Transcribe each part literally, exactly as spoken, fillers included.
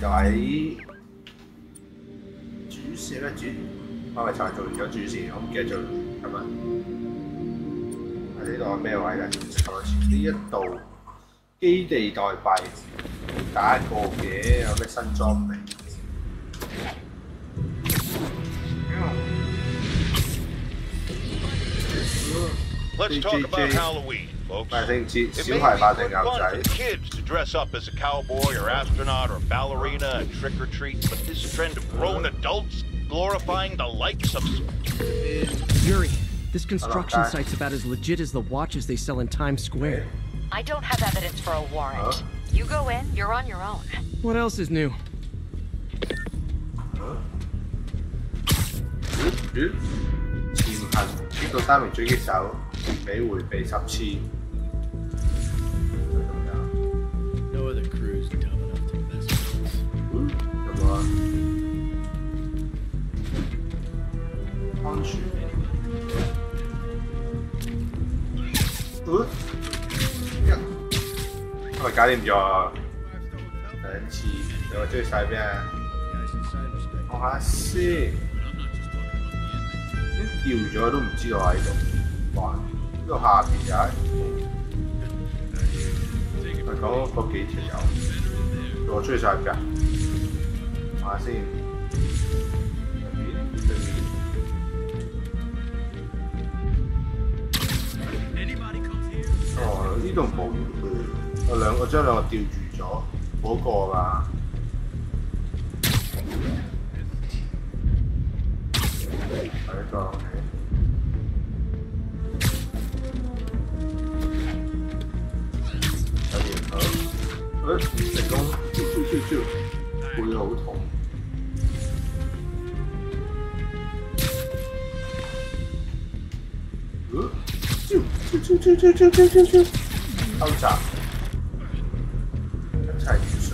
就喺主線咧，主我咪就係做完咗主線，我唔記得做咁啊！喺呢度咩位咧？呢一度基地代幣打一個嘅，有咩新裝備？萬聖節小孩扮定牛仔。 Dress up as a cowboy or astronaut or ballerina and trick or treat, but this trend of grown adults glorifying the likes of Yuri. This construction site's about as legit as the watches they sell in Times Square. I don't have evidence for a warrant. Huh? You go in, you're on your own. What else is new? Huh?我搞掂咗兩次，你話追曬邊啊？望下先，掉咗都唔知我喺度。哇！呢個下邊又係，係講嗰幾條友，我追曬㗎。望下先。 哦，呢度冇嘅，我兩個將兩個吊住咗，嗰個嘛。係呢個。搞掂佢，誒成功，超超超超，背好痛。嗯，超。 超超超超超超超！偷襲，一齊如常，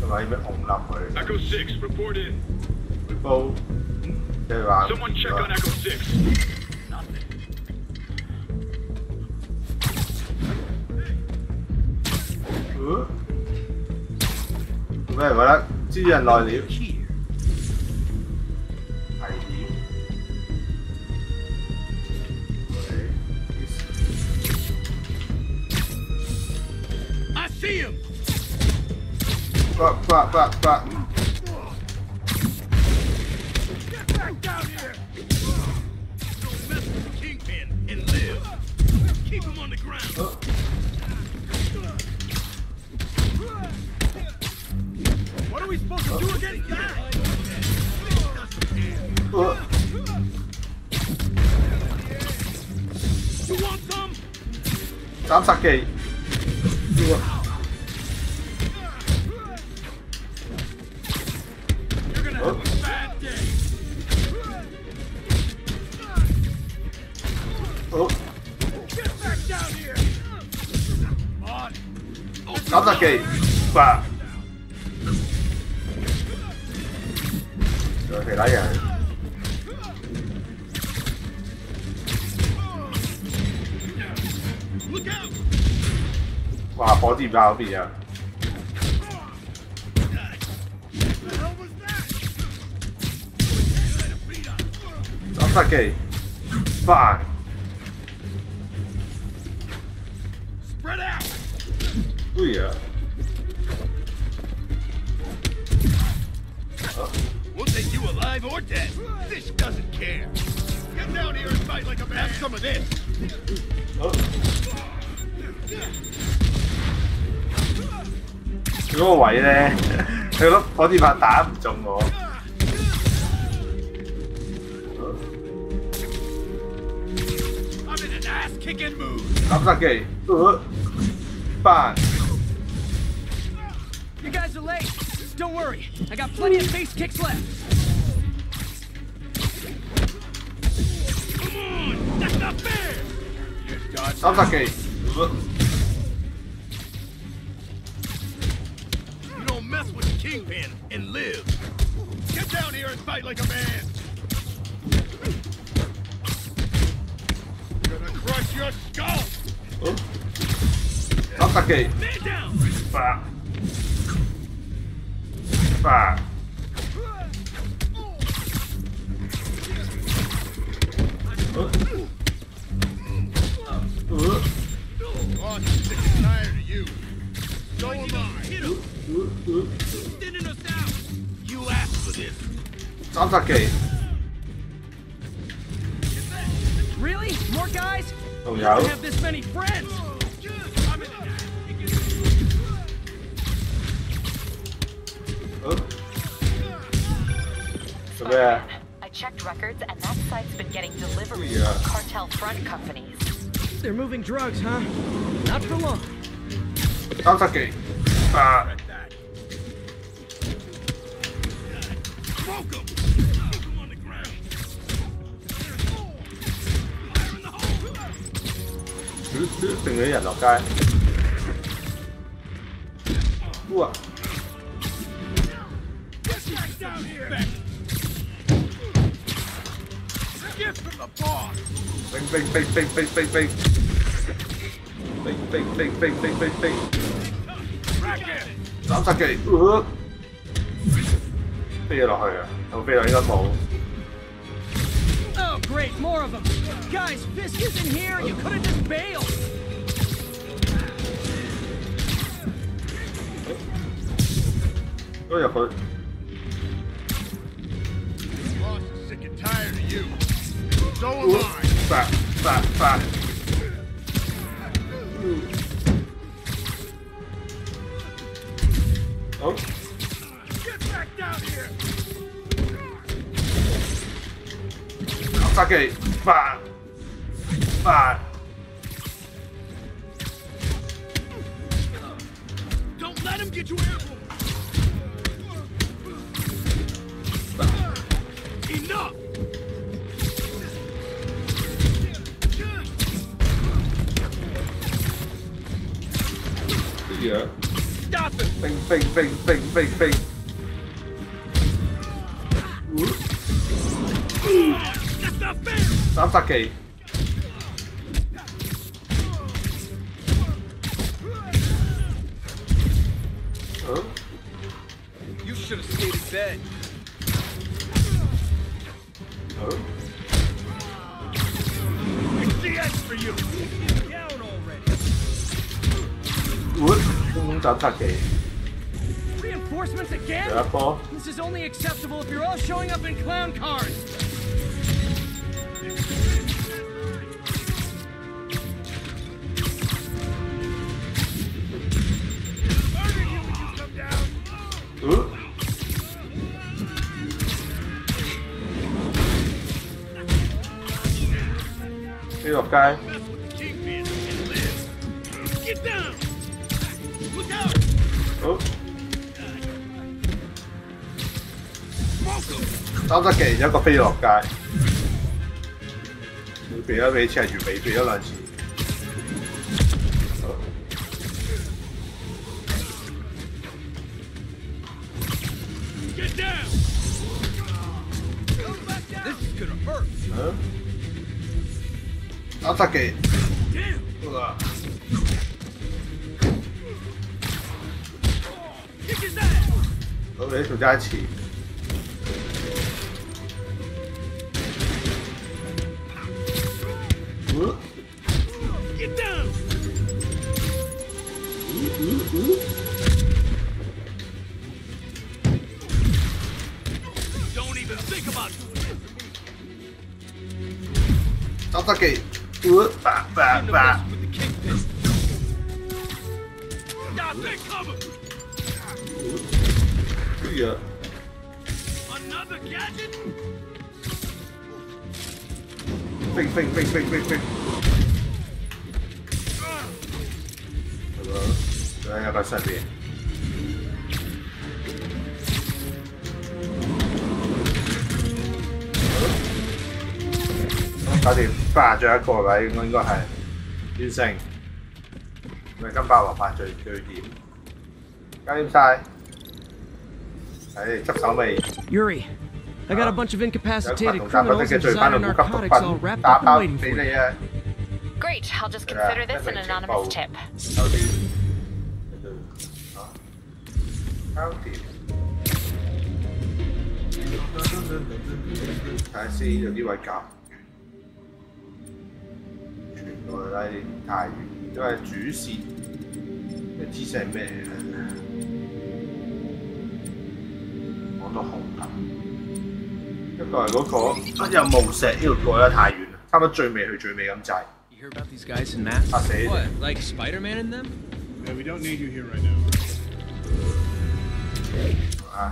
同埋要咩紅冧佢？回報，即係話。嗯？咩嚟㗎？支人來了。 Fuck, fuck, fuck, fuck. Get back down here! Don't mess with the kingpin and live. Keep him on the ground. Oh. What are we supposed to oh. do against that? Oh. You want some? I'm sorry. Okay, bah. Okay, I got it. Wow, body blow, yeah. Okay, bah. Spread out. Oh yeah. Or dead. This doesn't care. Get down here and fight like a man. Have some of this.嗰個位咧，佢粒火箭炮打唔中我。kick and move. I'm not gay. Uh, fine. You guys are late. Don't worry. I got plenty of face kicks left. Come on. That's not fair. You're dodging. I'm not gay. Uh. You don't mess with the Kingpin and live. Get down here and fight like a man. Crush your skull! Oh. Okay. Stand down! Bah. Bah. Oh. Oh. I'm sick and tired of you. So am I. Hit him! He's sending us out! You asked for this. Sounds okay. Really? More guys? Oh, yeah. I don't have this many friends. Oh. Oh, yeah. I checked records, and that site's been getting deliveries yeah. from cartel front companies. They're moving drugs, huh? Not for long. Sounds okay. Ah. Smoke 'em. Từng người ở Lào Cai. Wow. Bang bang bang bang bang bang bang. Bang bang bang bang bang bang bang. Dám ra kệ. Ừ. Bây giờ là hồi à. Đầu bây giờ anh đang mổ. Great, more of them. Guys, Fisk is in here. You could have just bailed. Oh, yeah, hurt. This boss is sick and tired of you. So am I. Back, back, back. Oh. Get back down here. Okay, bye. Bye. Don't let him get you airborne. Enough. Yeah. Stop it. Bang, bang, bang, bang, bang, bang. That's okay. Huh? You should have stayed in bed. Huh? It's the end for you. Get down already. What? That's okay. Reinforcements again? Careful. This is only acceptable if you're all showing up in clown cars. Guy. Get down. Look out. Oh. Tao得嘅有一個飛落街，佢避咗俾赤魚尾，避咗兩次。Get down. This is gonna hurt. Huh? That's okay. Ugh. Kick his ass. Oh, there's a guy cheap. Get down. Ooh, ooh, ooh. Don't even think about it. That's okay. Ooh, bah, bah, bah. Yeah. Another gadget? Big, big, big, big, big, big. Venga a pasar bien.搞掂，八仲有一個位，我應該係完成。咪金霸王飯最最點？搞掂曬。誒，執手尾。Yuri, I got a bunch of incapacitated criminals inside a narcotics all wrapped up and waiting for you. Great, I'll just consider this an anonymous tip. 睇先，有啲位夾。 我拉啲太遠，都係主線嘅姿勢係咩咧？我都紅緊。一個係嗰個，啊又無石呢度過得太遠啦，差唔多最尾去最尾咁滯。嚇死你！啊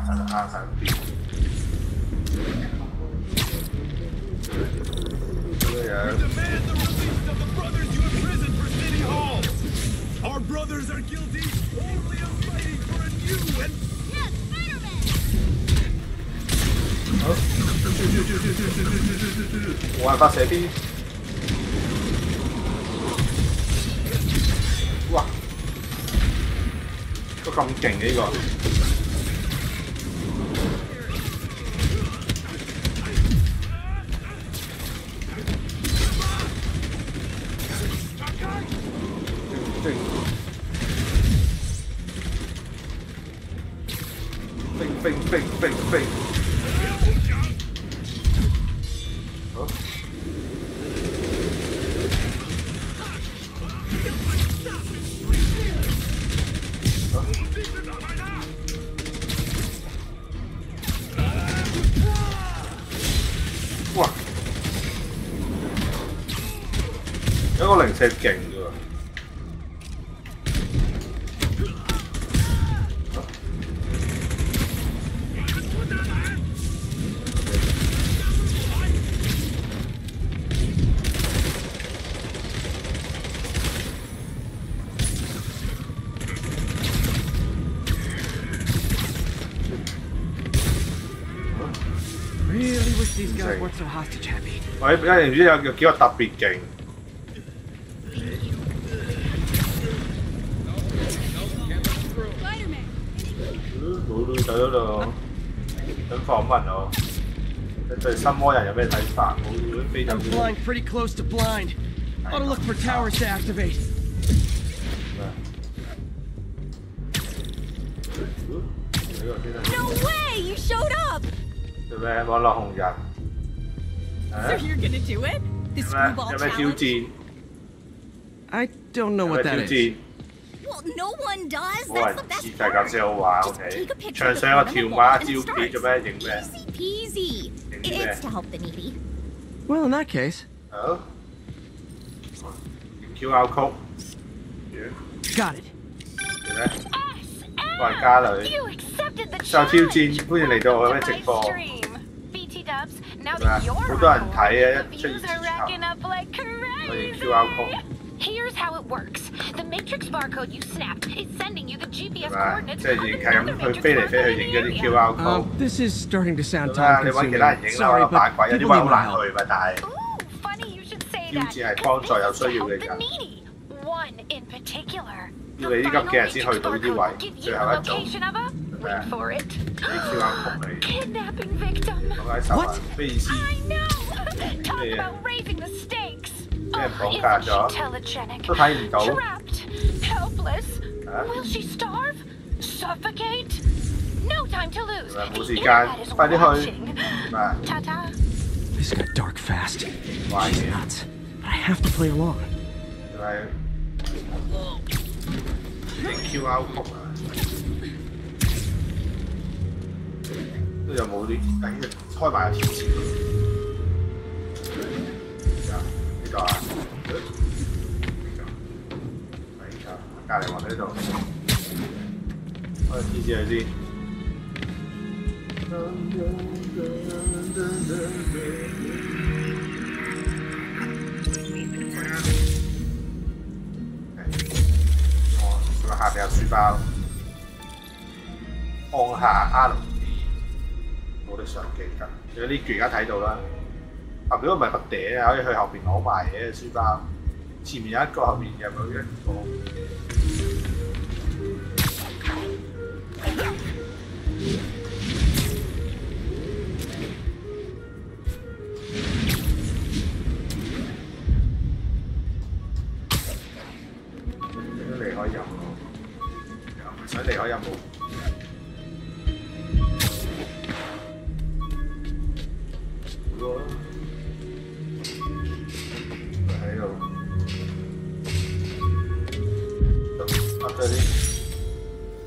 係啦，啊係邊？咁樣。 Our brothers are guilty only of fighting for a new and yes, Spider-Man. Oh, what about Sable? Wow, so strong this one. 真係勁㗎喎！我依家唔知有有幾個特別勁。 I'm flying pretty close to blind. Ought to look for towers to activate. No way! You showed up! So you're gonna do it? This Screwball challenge? I don't know what that is. Well, no one does. That's the best part. Just take a picture of the animal and it starts. Easy peasy. It's to help the needy. Well, in that case. Oh. Q R code. Got it. S M. You accepted the challenge. Welcome to my stream. B T Dubs. Now that you're on, the views are racking up like crazy. Here's how it works. The matrix barcode you snapped is sending you the G P S coordinates of another matrix barcode. Um, this is starting to sound time-consuming. Sorry, but people need my help. Ooh, funny you should say that. This is to help the needy. One in particular. The final matrix barcode will give you the location of a... Wait for it. Kidnapping victim. What? I know! Talk about raising the stakes. 俾人綁架咗，都睇唔到。冇時間，快啲去。This got dark fast. She's nuts, but I have to play along. Q R code 啊，都有冇啲？誒，開埋個條線。 呢個啊，呢個，隔離我哋呢度，我哋試試佢先。誒，我嗱，下邊有書包，按下 R 二，我哋上機㗎。有啲橛而家睇到啦，後邊嗰個咪筆嗲啊，可以去後邊攞埋嘅書包。前面有一個，後面有冇一個？ 離開任務，好多喺度，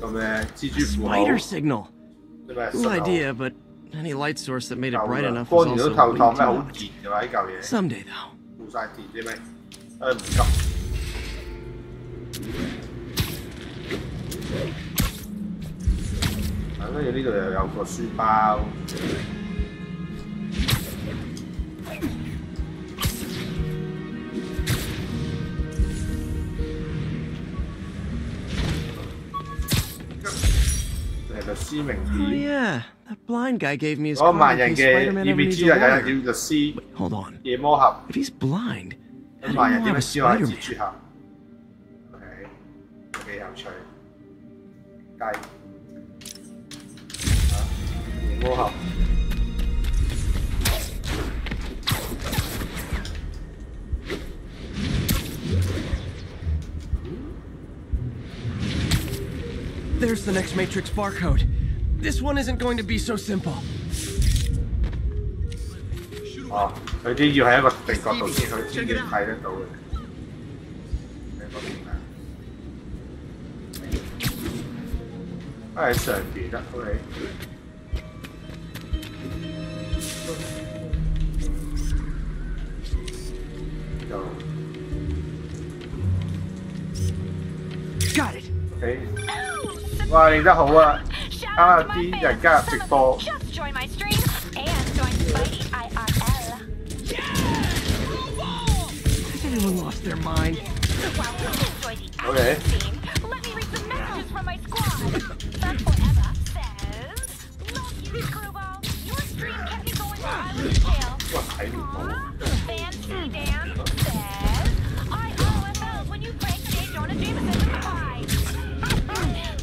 咁啊啲咁嘅蜘蛛符號。Spider signal. Cool idea, but any light source that made it bright enough was also too much. Someday though. 冇曬電啫咩？誒唔急。 跟住呢度又有個書包，係律師名片。嗰萬人嘅二面之日有人叫律師夜魔俠。咁萬人點樣先可以接觸下 ？OK， 幾有趣，雞。 我好。There's the next Matrix barcode. This one isn't going to be so simple. 哦，佢啲要喺一個定角度先，佢先至睇得到嘅。喺上邊啦 ，OK。 Got it. Okay. Wow, you did well. Ah, the guys are in live. Just join my stream and join Spidey I R L. Has anyone lost their mind? Okay. Let me read some messages from my squad. That's what Emma says. Love you, Screwball. Your stream kept me going while I was in jail. Aww. Fancy Dan says, I O F L when you break J. Jonah Jameson with the pie.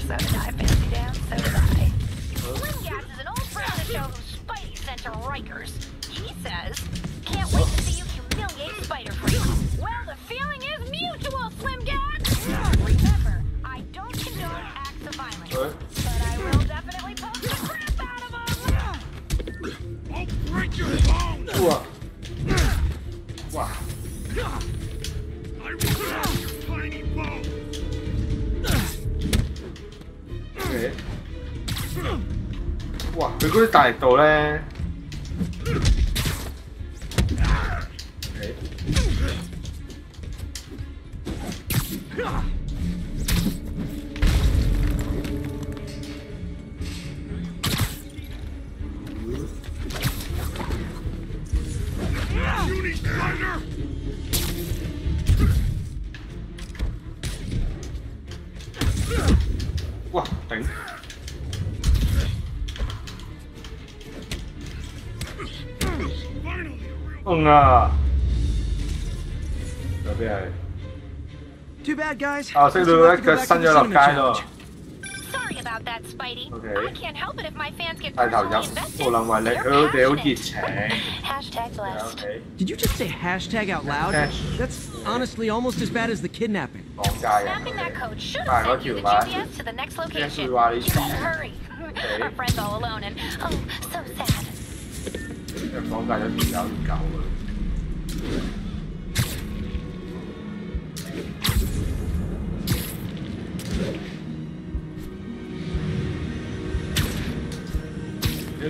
So did I, Fancy Dan, so did I. Slim Gad is an old friend of the show from Spidey sent to Rikers. He says, can't wait to see you humiliate Spider Freak. Well, the feeling is mutual, Slim Gad. Remember, I don't condone acts of violence, but I will definitely post the crap out of them. I'll break your bones! Wow. I will break your tiny bones! Okay. Wow, they're going to die though, eh? Okay. What thing? Oh no! Too bad, guys. Oh, so you like to send your love guy, though. Sorry about that, Spidey. Okay. I can't help it if my fans get personally invested. They're passionate. Hashtag blessed. Did you just say hashtag out loud? That's honestly almost as bad as the kidnapping. Snapping that code should have sent you the G P S to the next location. You better hurry. Our friend's all alone and oh, so sad.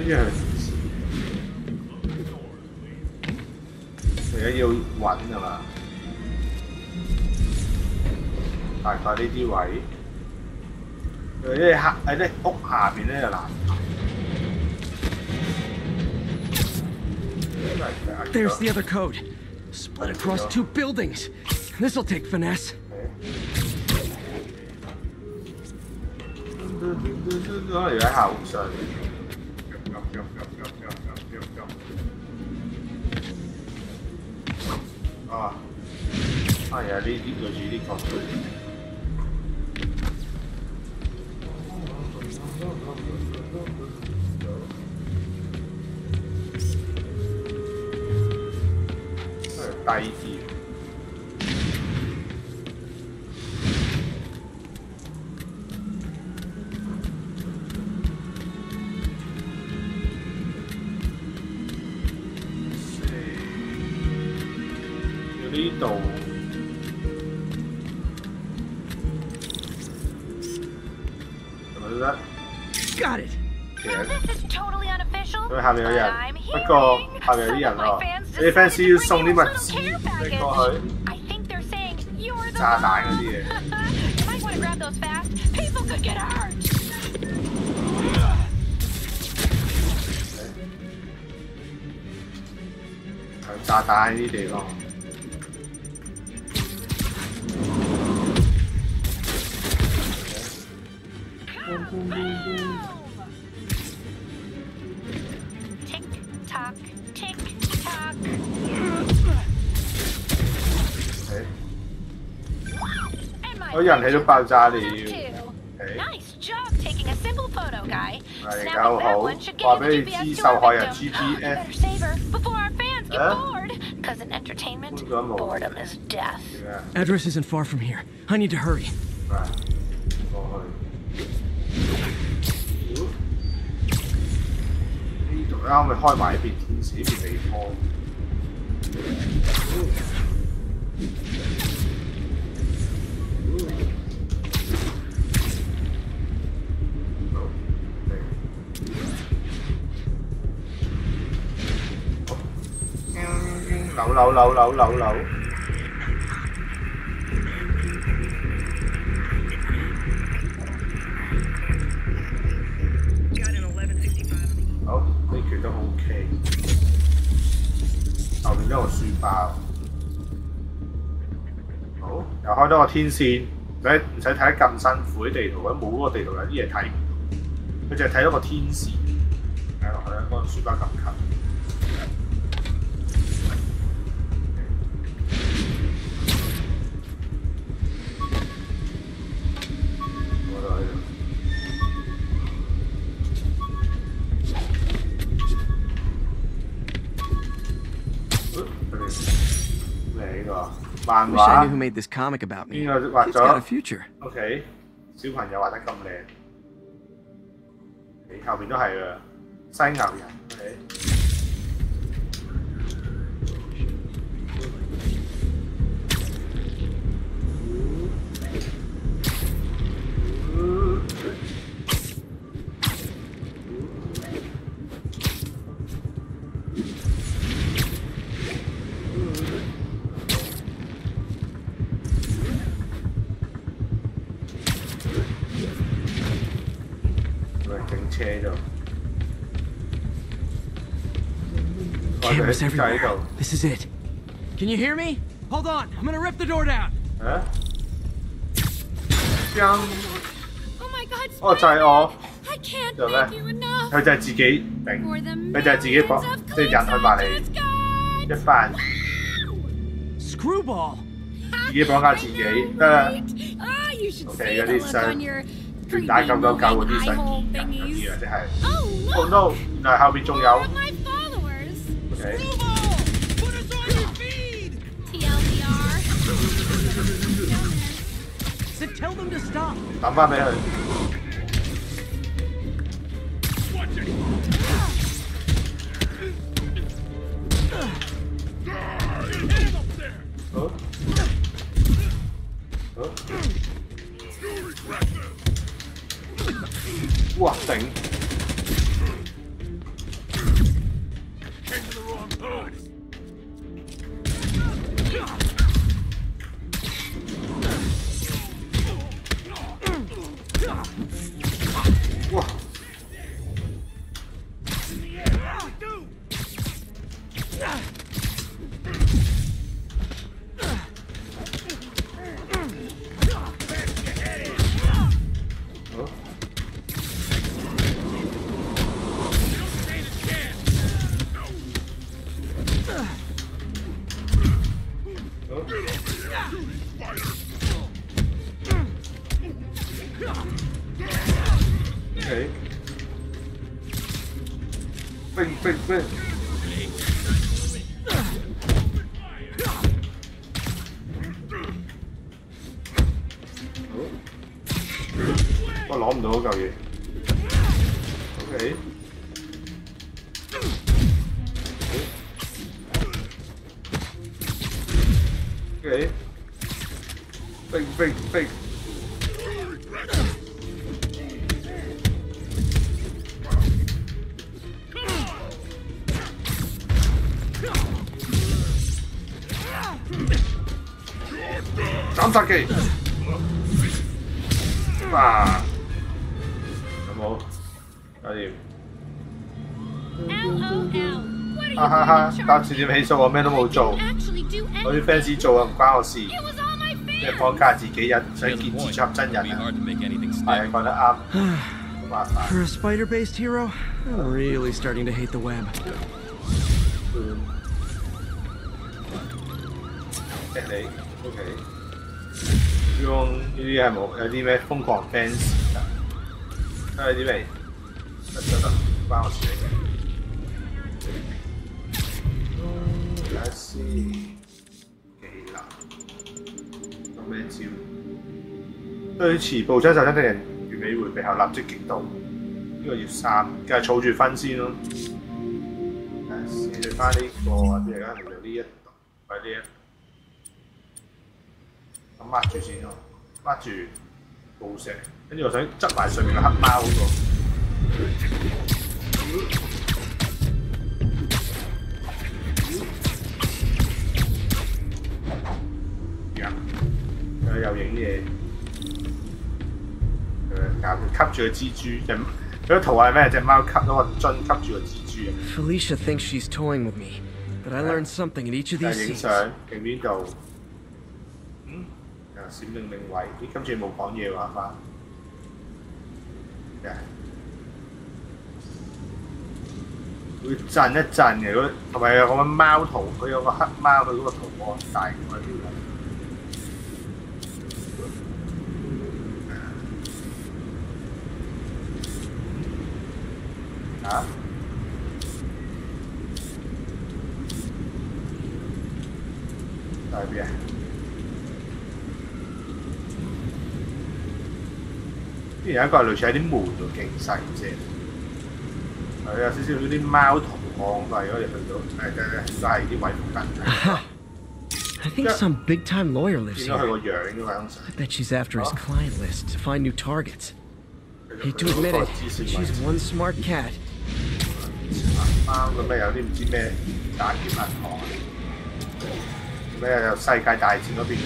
Yeah. 而家要揾㗎嘛，大概呢啲位，因為下喺啲屋下邊咧就難。There's the other code. Split across two buildings. This'll take finesse. this is not your house, sorry. Jump, jump, jump, jump, jump, jump, jump, jump, jump. Ah. Ah yeah, these are really complicated. I T. Got it. So this is totally unofficial. But I'm hearing some of my fans decided to bring some little care package. I think they're saying you're the one. You might want to grab those fast. People could get hurt. Okay. Nice job taking a simple photo, guy. Better save her before our fans get bored. Because in entertainment, boredom is death. Address isn't far from here. I need to hurry. Lẩu lẩu lẩu lẩu lẩu lẩu Oh, cái chuyện đó ok. Sau mình đó là suy bào.好，又開多個天線，唔使唔使睇得咁辛苦啲地圖，或者冇嗰個地圖有啲嘢睇唔到，佢就係睇到個天線。睇落去咧，嗰個書包咁近。 I wish I knew who made this comic about me. It's got a future. Okay. 小朋友畫得咁靚，你後面都係啊，犀牛人。Okay. Cameras everywhere. This is it. Can you hear me? Hold on, I'm gonna rip the door down. Huh? Oh my God! Oh, sorry, oh. I can't thank you enough. For the millions of clips. Screwball. Ah, you should see the look on your. Pretty moving eye-hole thingies. Oh no! More of my followers! Screwball! Put us on your feed! T L D R! So tell them to stop! Watch it! Get up there! Huh? Huh? Yuri, grab them! What thing? Came to the wrong place. What? Okay. Bang, bang, bang. Nó không được cái gì. Okay. Okay. Bang, bang, bang. Sake. Ah. Vamos. Aí. Ah ha ha， 搭住點起訴我咩都冇做，我啲 fans 做啊唔關我事，即係放假自己人，想見蜘蛛俠真人啊，係講得啱。For a spider-based hero, I'm really starting to hate the web. Okay. Okay. 用呢啲係冇有啲咩瘋狂 fans 㗎，睇下啲咩得得得，關我事嚟嘅。睇下先，幾難？有咩招？對持步槍手槍敵人完美迴避後立即擊倒，呢、這個要三，梗係儲住分先咯。睇下翻呢個或者而家嚟到呢一度，快啲啊！ 咁抹住先咯，抹住寶石，跟住我想執埋上面個黑貓嗰個。呀！佢又影嘢，佢夾住吸住個蜘蛛，佢個圖係咩？只貓吸咗個樽，吸住個蜘蛛。Felicia thinks she's toying with me, but I learned something in each of these scenes. 影相，影邊度？ 閃靈靈位，咦？今次冇講嘢話翻，會震一震嘅嗰，同埋有個貓圖，佢有個黑貓，佢嗰個圖案大概點樣？啊？喺邊啊？ 有一個類似喺啲門度勁細隻，係有少少嗰啲貓圖案，但係我哋去到誒誒曬啲位附近。I think some big-time lawyer lives here. I bet she's after his client list to find new targets. Hate to admit it, she's one smart cat. 貓咁咪有啲唔知咩打劫銀行，咩有世界大戰嗰邊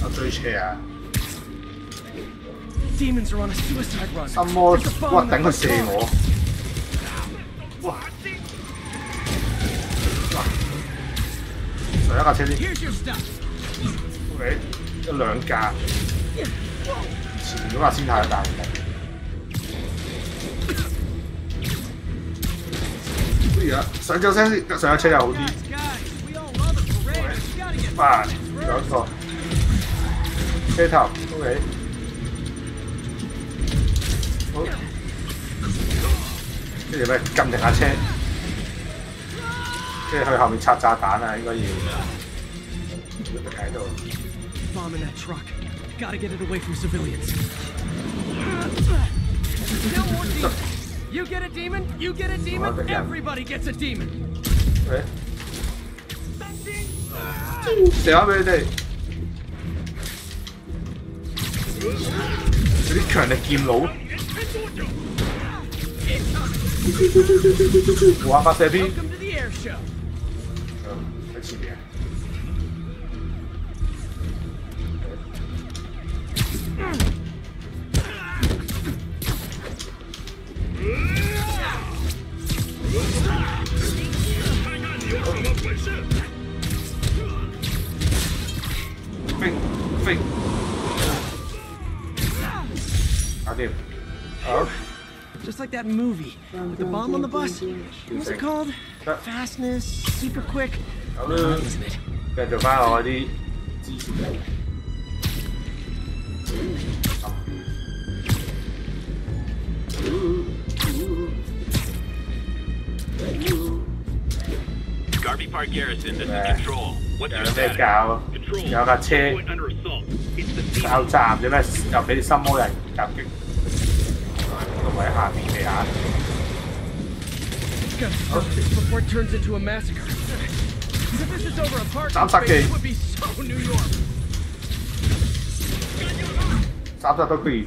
有追車啊！ Demons are on a suicide run. Some more. What? Dang, he shot me. Wow. Wow. Here's your stuff. Okay. Just two cars. Front one is too big. Yeah. Up the stairs. Up the car is better. Wow. Two. Car top. Okay. 跟住咩？撳停架車，跟住去後面拆炸彈啊！應該要喺度。Bomb in that truck. Gotta get it away from civilians. Still more demons. You get a demon. You get a demon. Everybody gets a demon. 射下俾你哋。嗰啲強力劍佬。 我發射邊？喺前面。飛飛！搞掂。好。 Just like that movie with the bomb on the bus. What's it called? Fastness, super quick. Isn't it? Got to find all the. our garrison. This is Control. What's your status? Control. Point under assault. It's the people. Sao chạm chứ là chạm đến xăm môi này. Chạm kích. Không phải hạ tí để án. Before it turns into a massacre. If this is over a parking space, it would be so New York. Sao ra tôi quỷ.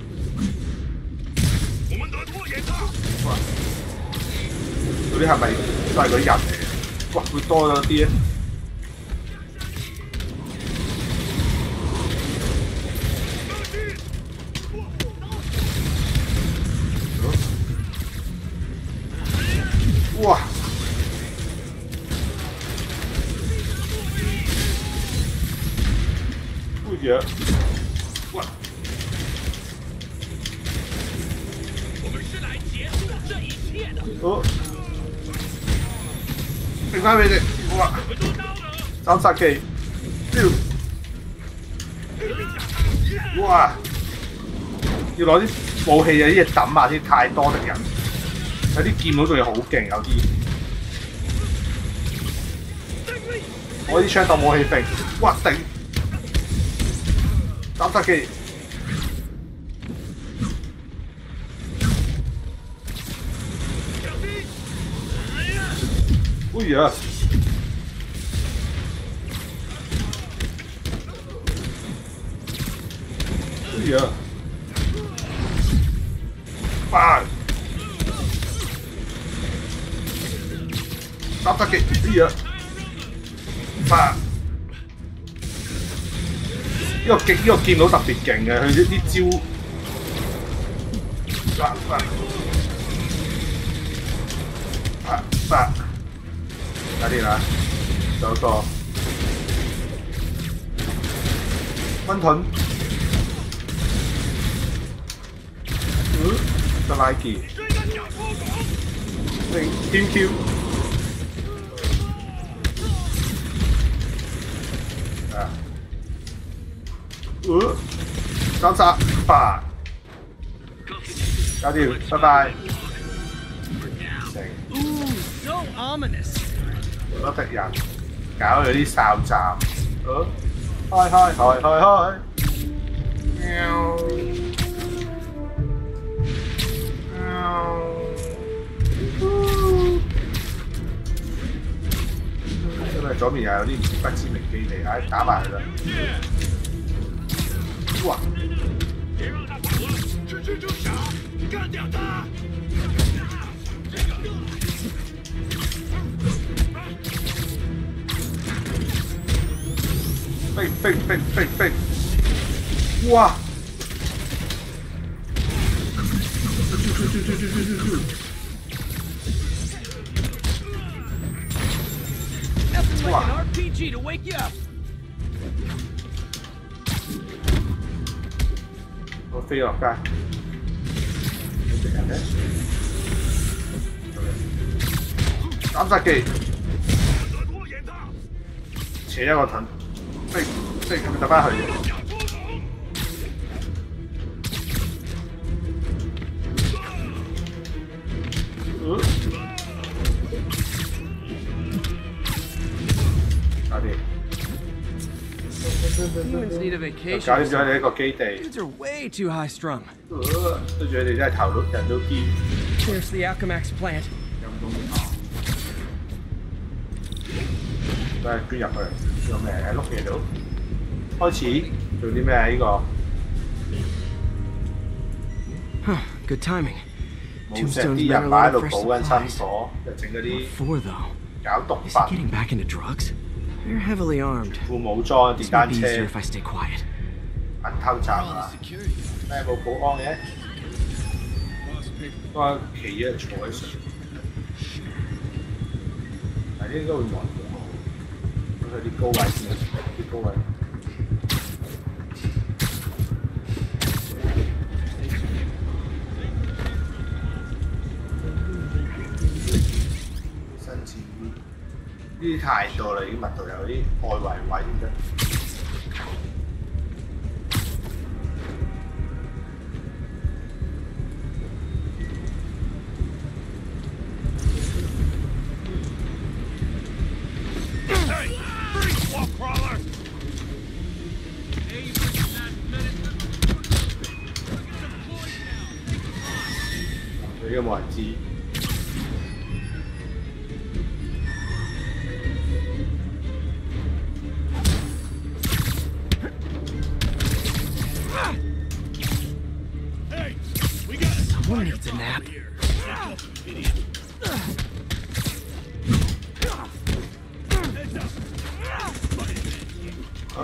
Tôi đi hàm này, xoay với giặt. Quả tôi to ra tiên. Wow. Oh yeah. What? Oh. We're going to it. Sounds okay. Dude. Wow. 要攞啲武器有啲嘢抌下先，太多敵人。 有啲劍佬仲要好勁，有啲我啲槍當武器揈，哇頂！斬殺機，哎呀！哎呀！哇！ Stop attacking! Yeah. Bah. Yo, kick! Yo, kick! No, that's big gang. He did this move. Bah, bah. Bah, bah. That is right. Go, go. Winton. Hmm. The Nike. Team Q. Uh, don't stop. Bye. Got you. Bye bye. Ooh, so ominous. Not that young. Got all these sound jams. Uh, hi, hi, hi, hi, hi. Meow. Meow. Ooh. Cái này chó mì à, đi bắt chim mình kia để ai đá bài rồi. Wow. Fake, fake, fake, fake, fake. Wow. That's like an R P G to wake you up. Feel like that. I'm not gay. She never turned. Take, take the value. Humans need a vacation. Kids are way too high strung. There's the Alchemax plant. Good timing. Tombstone's been around for supplies. Four though. Is he getting back into drugs? They're heavily armed. It's gonna be easier if I stay quiet. This is high door, you must have already all right. Why did that? 呢個冇人知。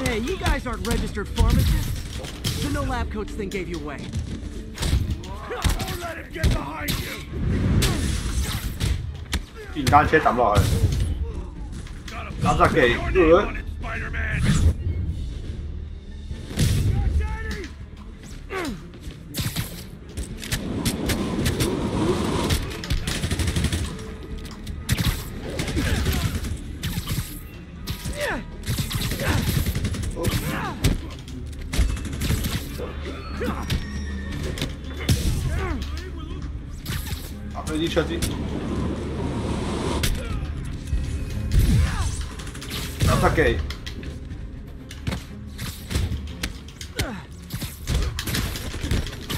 Hey, you guys aren't registered pharmacists. The no lab coats thing gave you away. Don't let him get behind you. 電單車抌落去，垃圾機。 Shut it. That's okay.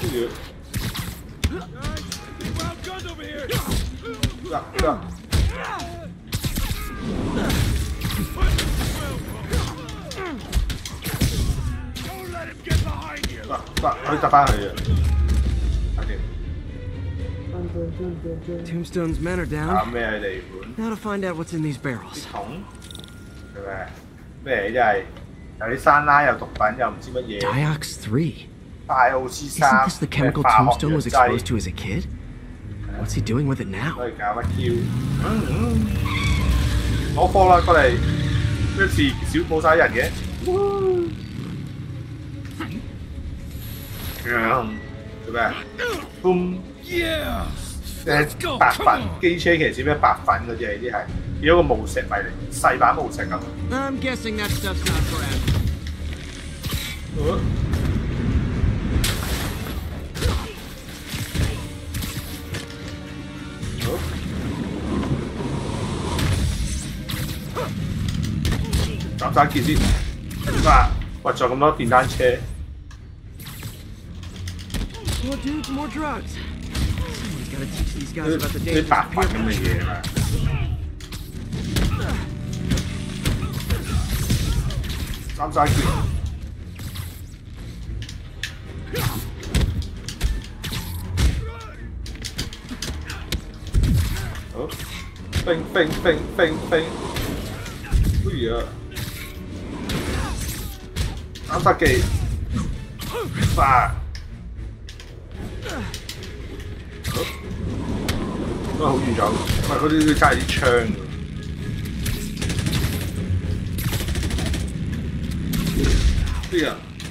Good. Guys, big wild guns over here. Yeah, yeah. Don't let him get behind you. Fuck, fuck, I'm tapping you. Tombstone's men are down. Now to find out what's in these barrels. Diox three. Isn't this the chemical Tombstone was exposed to as a kid? What's he doing with it now? Yeah, let's go. 白粉機車騎士咩白粉嗰啲係啲係，有個無石咪嚟，細版無石咁。I'm guessing that stuff's not for us. 斬曬件先，嗱，哇！仲咁多電單車。More dudes, more drugs. Gotta teach these guys about the dangers of pyramid. I'm sorry. Oh, bang, bang, bang, bang, bang. Oh yeah. I'm sorry. Fuck. Well, 好遠走，唔係嗰啲都揸啲槍㗎。啲人，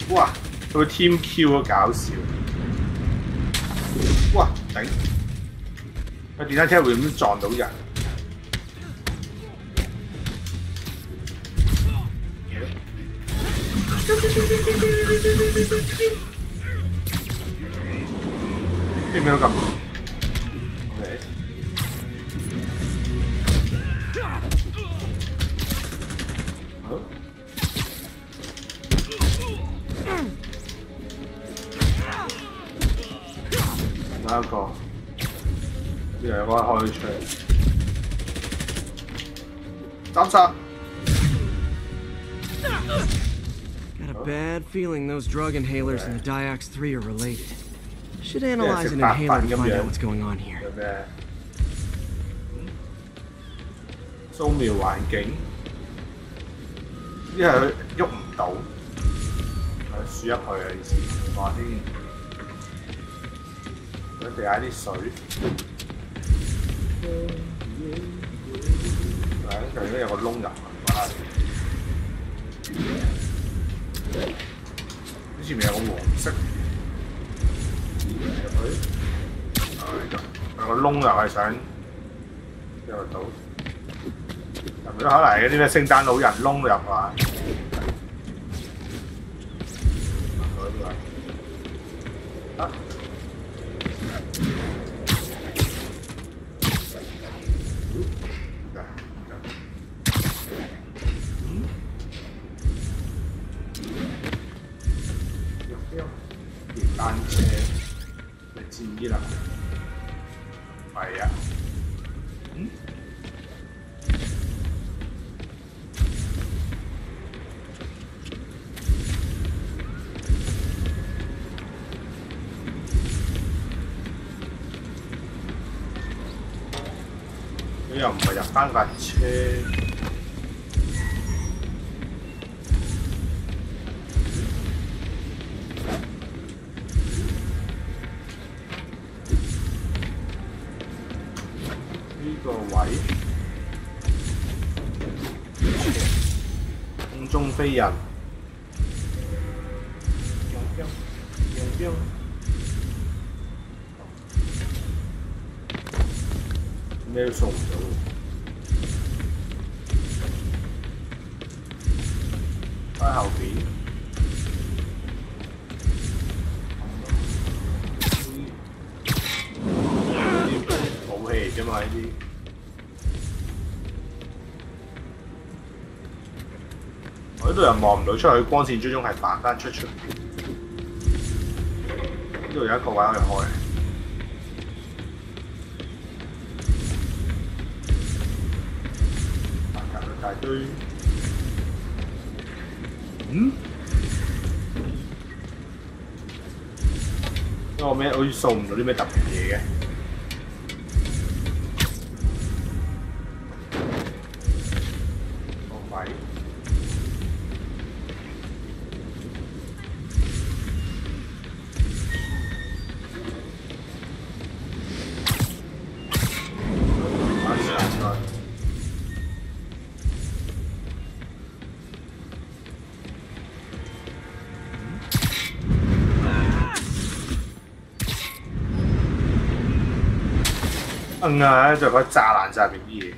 哇，佢 team kill 都搞笑。哇，頂！個電單車會咁撞到人。啲咩都咁。 一個，又係開槍，斬殺。Got a bad feeling those drug inhalers and the Diox three are related. Should analyze an inhaler to find out what's going on here. 掃描環境，呢係喐唔到，係輸入去嘅意思，話啲。 喺地下啲水，係就應該有個窿入去，好似咪有個黃色入去，係咁，有個窿入去想入到，入咗可能係嗰啲咩聖誕老人窿入啊！ Hãy subscribe cho kênh Ghiền Mì Gõ Để không bỏ lỡ Vaya. Hmm? Ayan, bayakang ratchet.飛人，用標，用標。咩都送唔到。翻後邊。武器啫嘛呢啲。 嗰度人望唔到出去，光線追蹤係白單出出。呢度有一個位可以開。大堆大堆。嗯？因為我咩好似掃唔到啲咩特別嘢嘅。 嗯啊，就佢炸爛曬面啲嘢，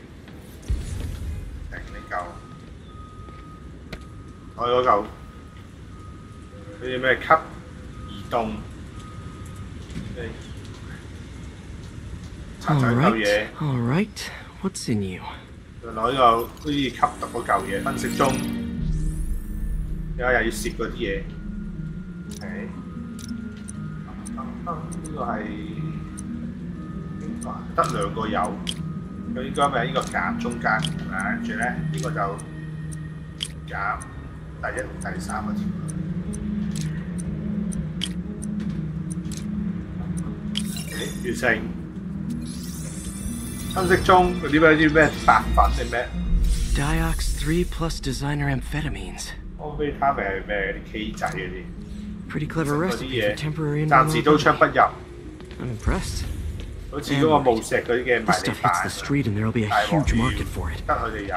頂呢嚿，我嗰嚿嗰啲咩吸移動，拆曬嚿嘢。All right, what's in you？ 就攞嚿好似吸毒嗰嚿嘢，分析中，而家又要攝嗰啲嘢。係，呢個係。 得兩個有，咁應該咪呢個夾中間，嗱跟住咧呢個就夾第一、第三個條。誒，完成。分析中嗰啲咩啲咩白粉定咩 ？Diox three plus designer amphetamines。我俾他咪係咩啲 K 仔嗰啲。Pretty clever recipe for temporary involuntary. 暫時刀槍不入。I'm impressed. 好似嗰個無石嗰啲嘅迷你版，大王魚得佢哋有。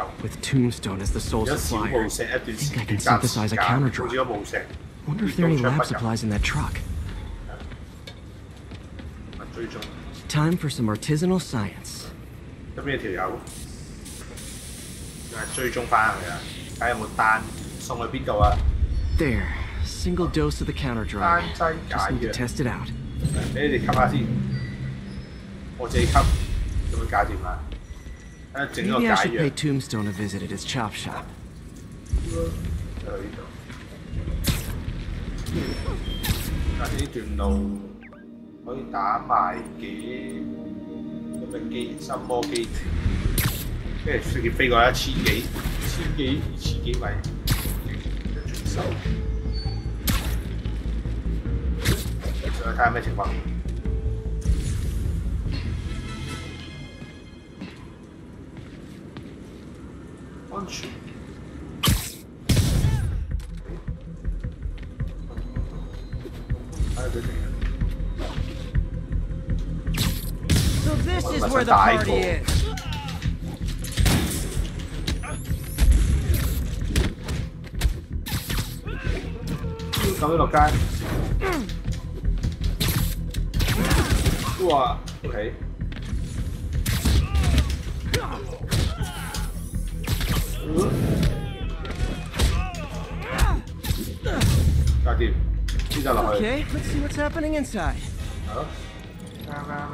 有小無石一段時間夾夾，好似個無石。用槍不入。追蹤。咁呢條友，誒追蹤翻佢啊！睇下有冇單送去邊度啊？單劑解藥。你哋吸下先。 我自己吸，咁樣搞掂啦。誒，整個解藥。Tombstone visited his chop shop。就係呢度。隔住呢段路可以打埋嘅，咁咪機心魔機，即係直接飛過一千幾、千幾、二千幾米，轉手。再睇下咩情況。 安全。So this is where the party is. 咁樣落街。哇 ！OK。 搞掂，依家落去。Okay, let's see what's happening inside. 好。喵喵喵。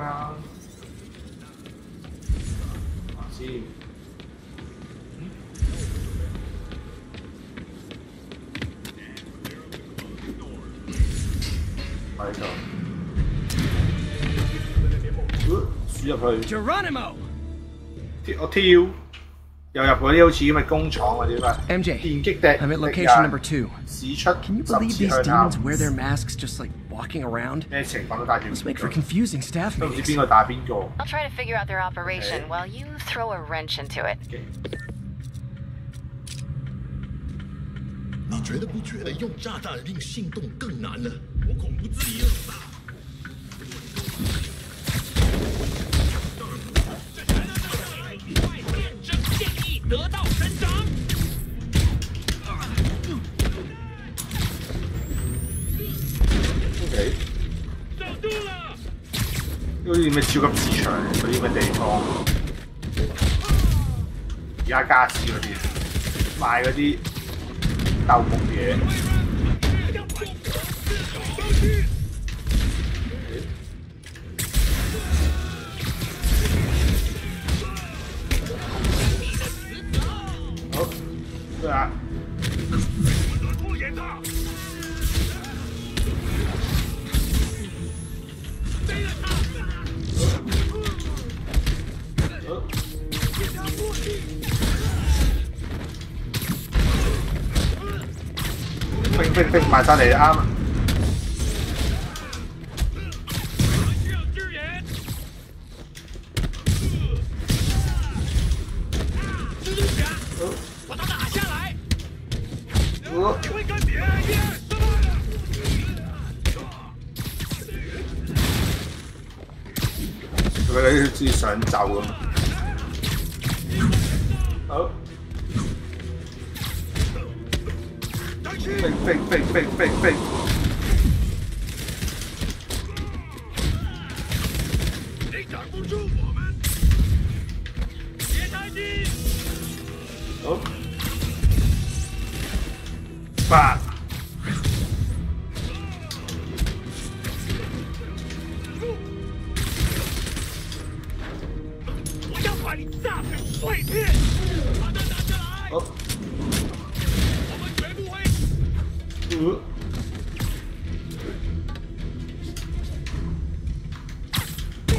先。喺度。入去Geronimo， 我跳又入嗰啲好似咁嘅工廠嗰啲咩？ M J， 電擊的。I'm at location number two。使出十次向南。咩情況都帶住。Let's make for confusing staff meetings。都唔知邊個打邊個。I'll try to figure out their operation while you throw a wrench into it。你覺得不覺得用炸彈令行動更難了？我恐怖之一了。 得到神掌。O K。走住啦！嗰啲咩超級市場嗰啲咩地方？而家家私嗰邊賣嗰啲鬥木嘢。对啊，不能拖延的。飞了他！呃，给他过去。飞飞飞，埋晒嚟啱啊！需要支援。蜘蛛侠。呃 你会干别人的事。佢哋好似想走咁。好。飛飛飛飛飛飛。你擋不住我們。別擔心。好。 八，我要把你炸成碎片！把它拿下来！我们绝不会。呃。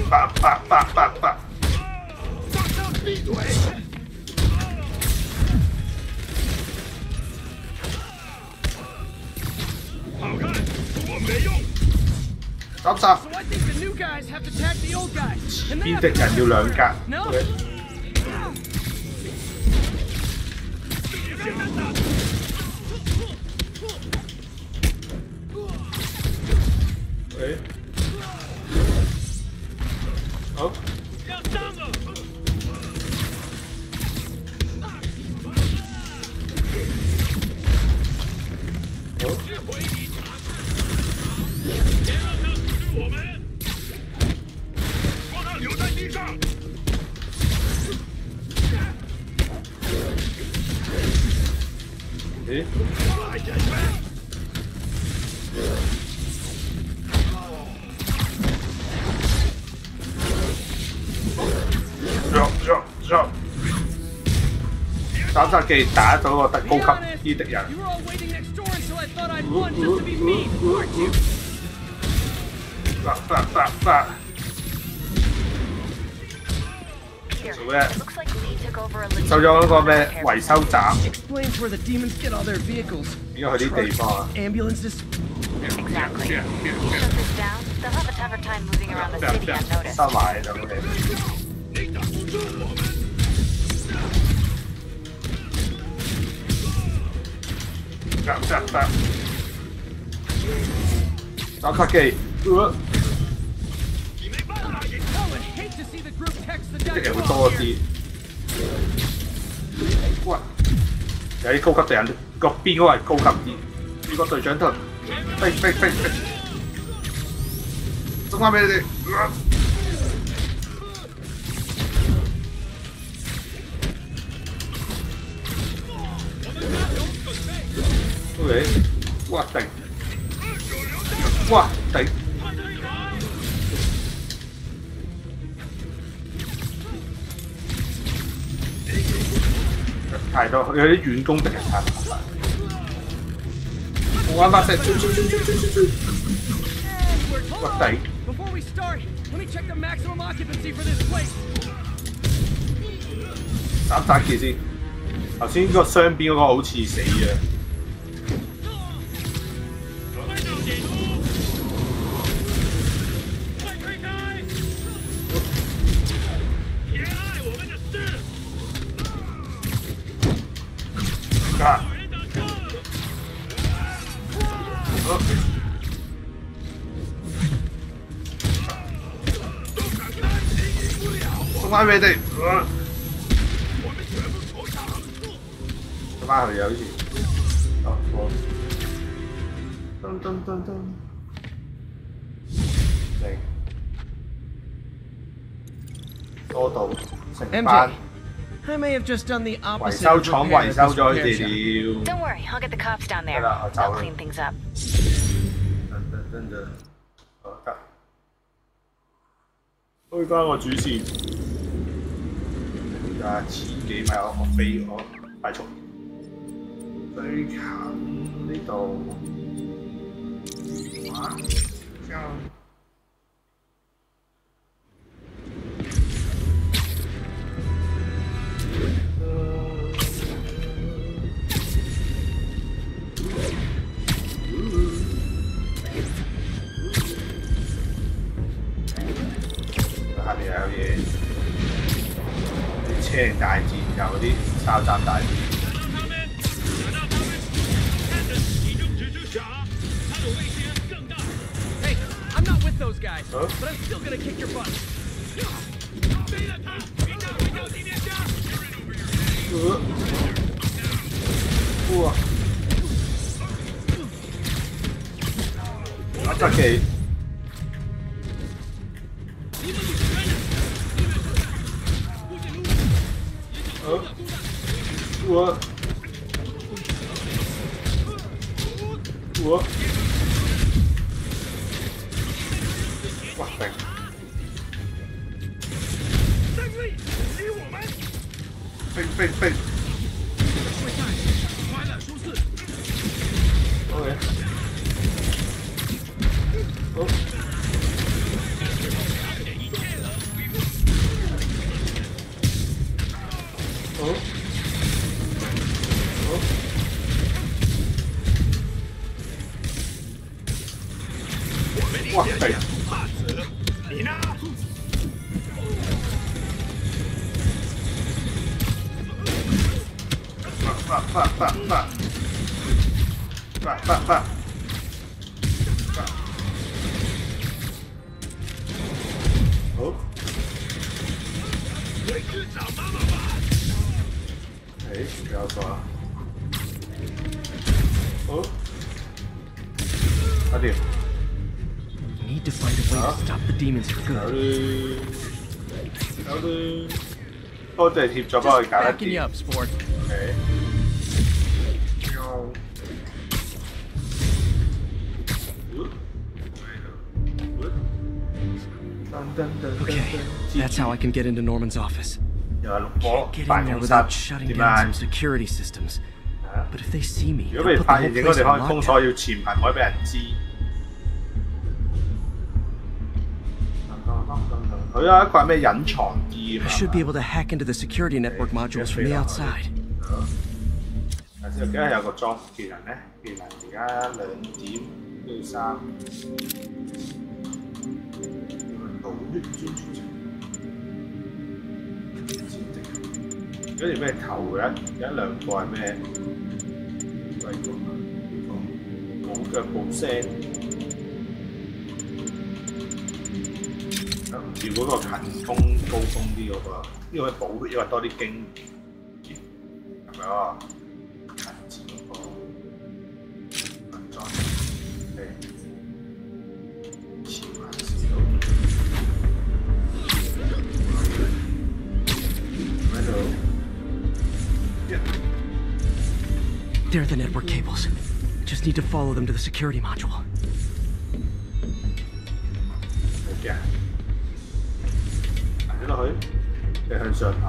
八八八八八！放上闭嘴！ Stop stop. So I think the new guys have to attack the old guys. And they have to attack the old guys. No. Okay. Oh. Stop 技打到個特高級啲敵人。發發發發！做咩？收咗嗰個咩維修站？點解去啲地方啊？ 收埋就佢哋。 Stop, stop, stop. Stop, okay. Uh. Okay, we saw the... What? There is a high-class man. Which one is high-class? This is Sergeant Tun. Fake, fake, fake, fake. I'll give it to you. Uh. Okay. Wow, dang. Wow, dang. Thải đâu, có những viên công địch thải. Không ai phát hiện. Wow, dang. start. Let me check the maximum occupancy for this place.打打劫先。頭先個雙邊嗰個好似死嘅。啊！啊！ 翻俾你哋，翻去又好似，哦好，噔噔噔噔，零，多到成班。I may have just done the opposite. 維修廠維修咗佢哋了。Don't worry, I'll get the cops down there. I'll clean things up. 噔噔噔噔，好得，開翻個主線。 啊！千幾米我我飛我快速最近呢度哇！之後下邊有嘢。 車大戰有啲抄襲大戰，哇！阿扎奇。 我我哇塞！胜利属于我们！飞飞飞！快带！快了，出事 ！OK。好。好。 哇塞！你呢？发发发发发发发发！哦！回去找妈妈吧。哎，不要抓！哦！快点！ Need to find a way to stop the demons for good. Oh, the hip job I got it. Just backing up, sport. Okay. No. Okay. That's how I can get into Norman's office. Can't get in there without shutting down some security systems. But if they see me, they'll put the whole place on lockdown. 佢有一個係咩隱藏鍵啊 ？Should be able to hack into the security network modules from the outside。頭先究竟係有個裝技能咧？技能而家兩點跟住三，倒轉轉轉，跟住咩頭咧？有一兩個係咩？鬼咁啊！冇腳冇聲。 如果個近攻高攻啲嗰個，因為補因為多啲經驗，係咪啊？近字嗰個文裝，誒，千萬少，喺度一。They're the network cables. Just need to follow them to the security module. Yeah. 睇落去，你向上爬。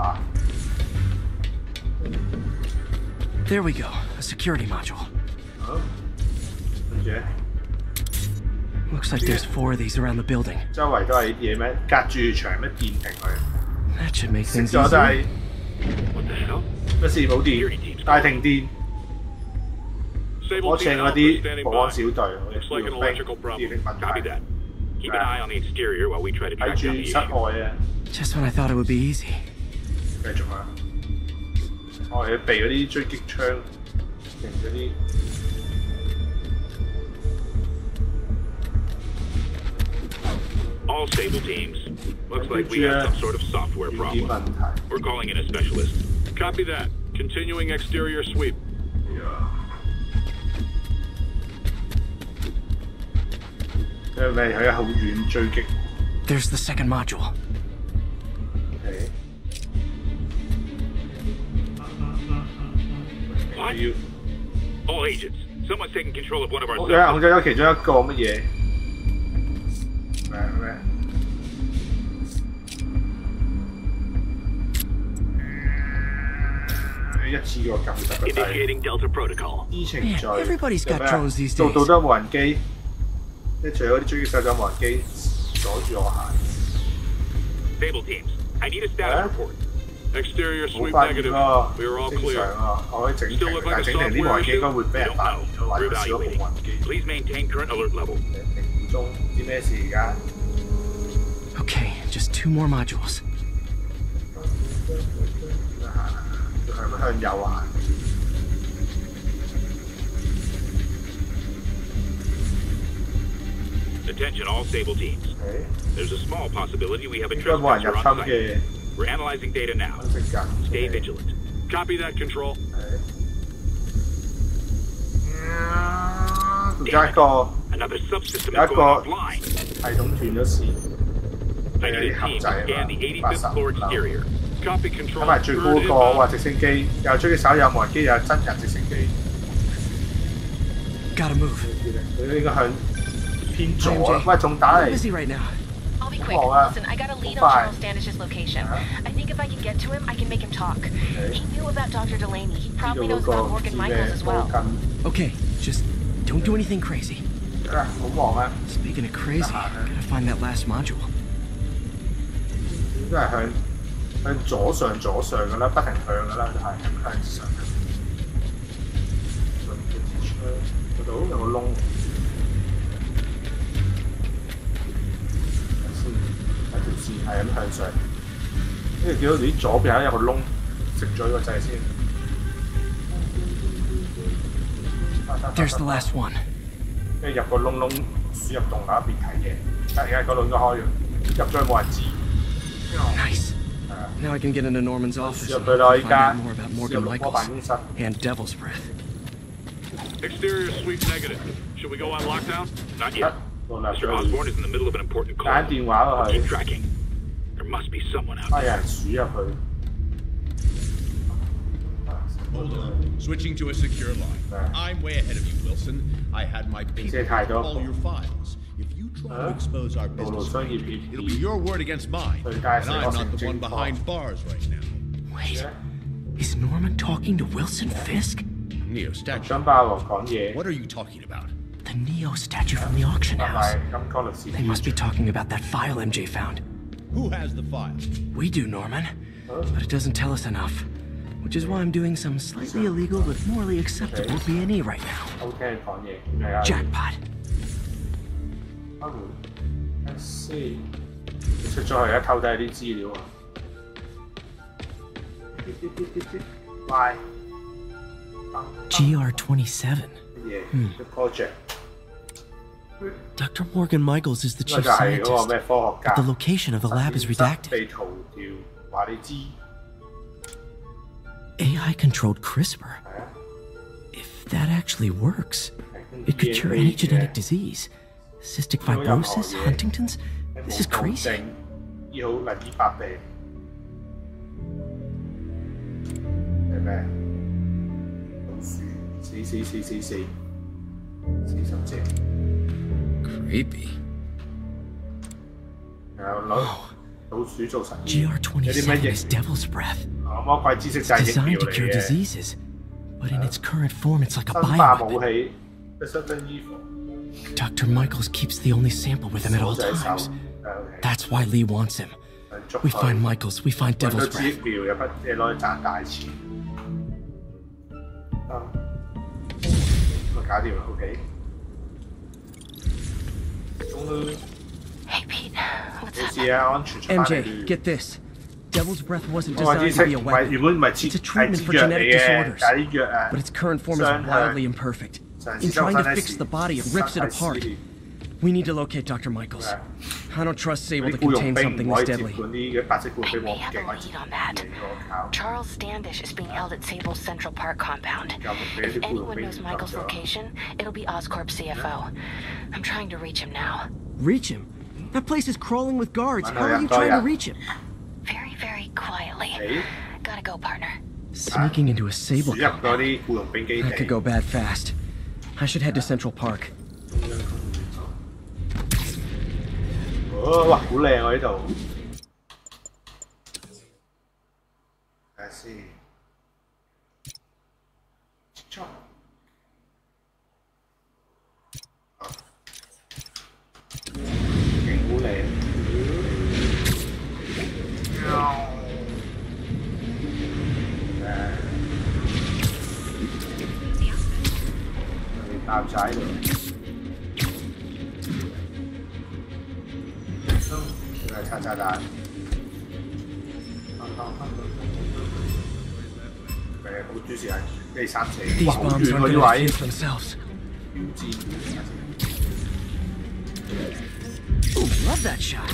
There we go, a security module. 好，跟住咧， Looks like there's four of these around the building. That should make things easier. What the hell? Sable team Alpha standing by. Looks like an electrical problem. Copy that. Keep an eye on the exterior while we try to track down the issue. Just when I thought it would be easy. All Sable teams. Looks like we have some sort of software problem. We're calling in a specialist. Copy that. Continuing exterior sweep. There's the second module. Okay. What? All agents, someone's taking control of one of our. Yeah, okay, okay, just a couple of things. Right, right. Initiating Delta Protocol. Man, everybody's got drones these days. Sable teams, I need a status report. Exterior sweep negative. We are all clear. Still look like a software issue? Don't know. We're evaluating. Please maintain current alert level. Okay, just two more modules. Attention all Sable teams. There's a small possibility we have a trespasser on site. We're analyzing data now. Stay vigilant. Copy that, Control. Damn it. Another subsystem is going offline. I don't do this. I need a team to scan the eighty-fifth floor exterior. Copy Control. Third inbound. Gotta move. I'm busy right now. I'll be quick. Listen, I got a lead on Charles Standish's location. I think if I can get to him, I can make him talk. He knew about Doctor Delaney. He probably knows about Morgan Michaels as well. Okay, just don't do anything crazy. Speaking of crazy, I gotta find that last module. There's the last one. Nice. Now I can get into Norman's office and find out more about Morgan Michaels and Devil's Breath. Exterior sweep negative. Should we go on lockdown? Not yet. Mister Osborne is in the middle of an important call. I'll keep tracking. There must be someone out there. Hold on. Switching to a secure line. I'm way ahead of you, Wilson. I had my paper with all your files. If you try to expose our business, it'll be your word against mine. And I'm not the one behind bars right now. Wait. Is Norman talking to Wilson Fisk? Neo statue. What are you talking about? The Neo statue from the auction house. They must be talking about that file M J found. Who has the file? We do, Norman. But it doesn't tell us enough. Which is why I'm doing some slightly illegal but morally acceptable B and E right now. Jackpot. Let's see. Bye. G R twenty-seven. Hmm. Doctor Morgan Michaels is the chief scientist, but the location of the lab is redacted. A I-controlled CRISPR? If that actually works, it could cure any genetic disease. Cystic fibrosis, Huntington's? This is crazy. Creepy. Oh. G R twenty-seven is Devil's Breath. It's designed to cure diseases, but in its current form, it's like a bio weapon. Doctor Michaels keeps the only sample with him at all times. That's why Lee wants him. We find Michaels, we find Devil's Breath. Hey Pete, what's up? M J, get this. Devil's Breath wasn't designed to be a weapon. It's a treatment for genetic disorders, but its current form is wildly imperfect. In trying to fix the body, it rips it apart. We need to locate Doctor Michaels. I don't trust Sable to contain something this deadly. I may have a lead on that. Charles Standish is being held at Sable's Central Park compound. If anyone knows Michaels' location, it'll be Oscorp C F O. I'm trying to reach him now. Reach him? That place is crawling with guards. How are you trying to reach him? Very, very quietly. Gotta go, partner. Sneaking into a Sable compound. That could go bad fast. I should head to Central Park. Oh, wow, cool lay ở đâu. I see. Chop. Cái cool lay. Tao trái được. These bombs are going to use themselves. Ooh, love that shot.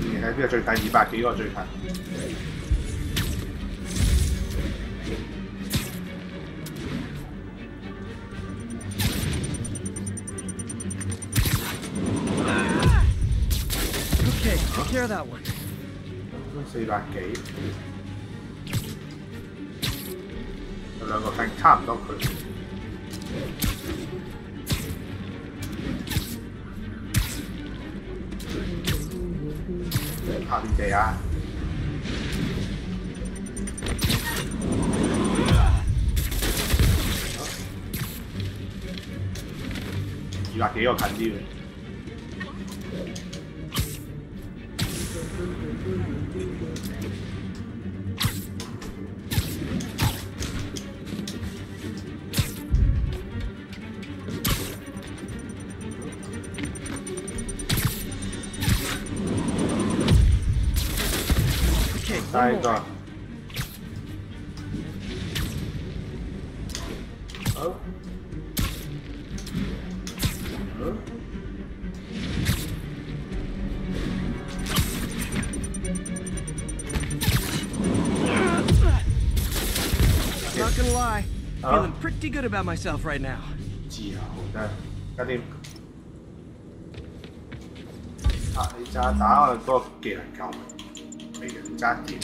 Okay, take care of that one. I got. Oh. Oh. I'm not gonna lie, oh. Feeling pretty good about myself right now. Gee, hold on. Got him. Ah, he's a dog. Dog get a cow. Make it exactly.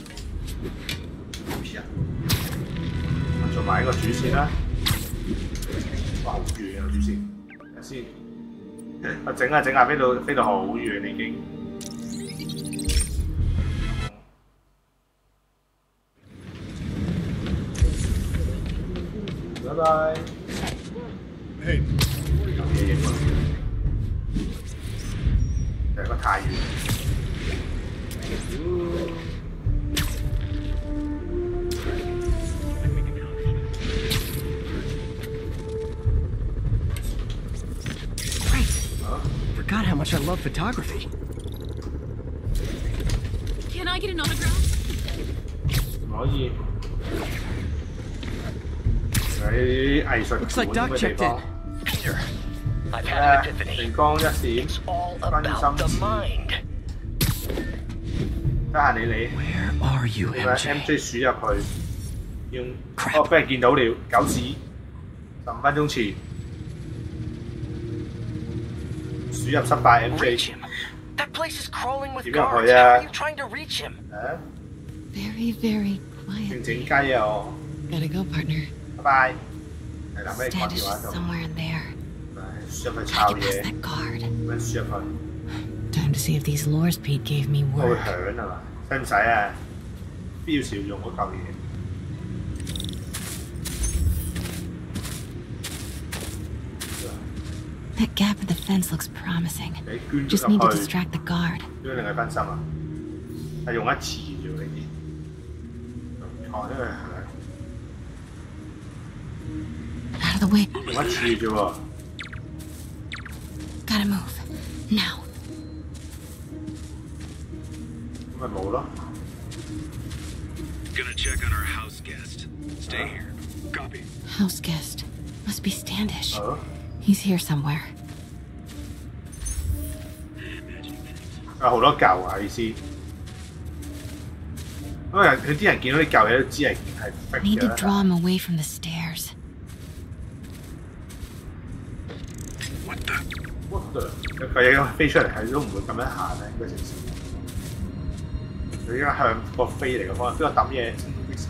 Let's buy the juice here. Wow, good on the juice. Let's see. Let's do it, do it. It's flying so far already. Bye bye. Hey. There's a tiger. Forgot how much I love photography. Can I get an autograph? Looks like Doc checked in. Peter, I've had an epiphany. It's all about the mind. Where are you, M J? Crap. Reach him. That place is crawling with guards. How are you trying to reach him? Very, very quiet. Gotta go, partner. Bye bye. Standish is somewhere in there. Gotta get past that guard. Time to see if these lures Pete gave me work. That gap in the fence looks promising. Just need to distract the guard. Out of the way. Gotta move. Now. Gonna check on our house guest. Stay here. Copy. House guest. Must be Standish. Oh. He's here somewhere. Ah, 好多舊啊，意思。因為佢啲人見到啲舊嘢都知係係廢嘅。Need to draw him away from the stairs. What the? What the? 佢嘢飛出嚟係都唔會咁樣行啊，應該正常。佢依家向個飛嚟嘅方向，邊個抌嘢飛西？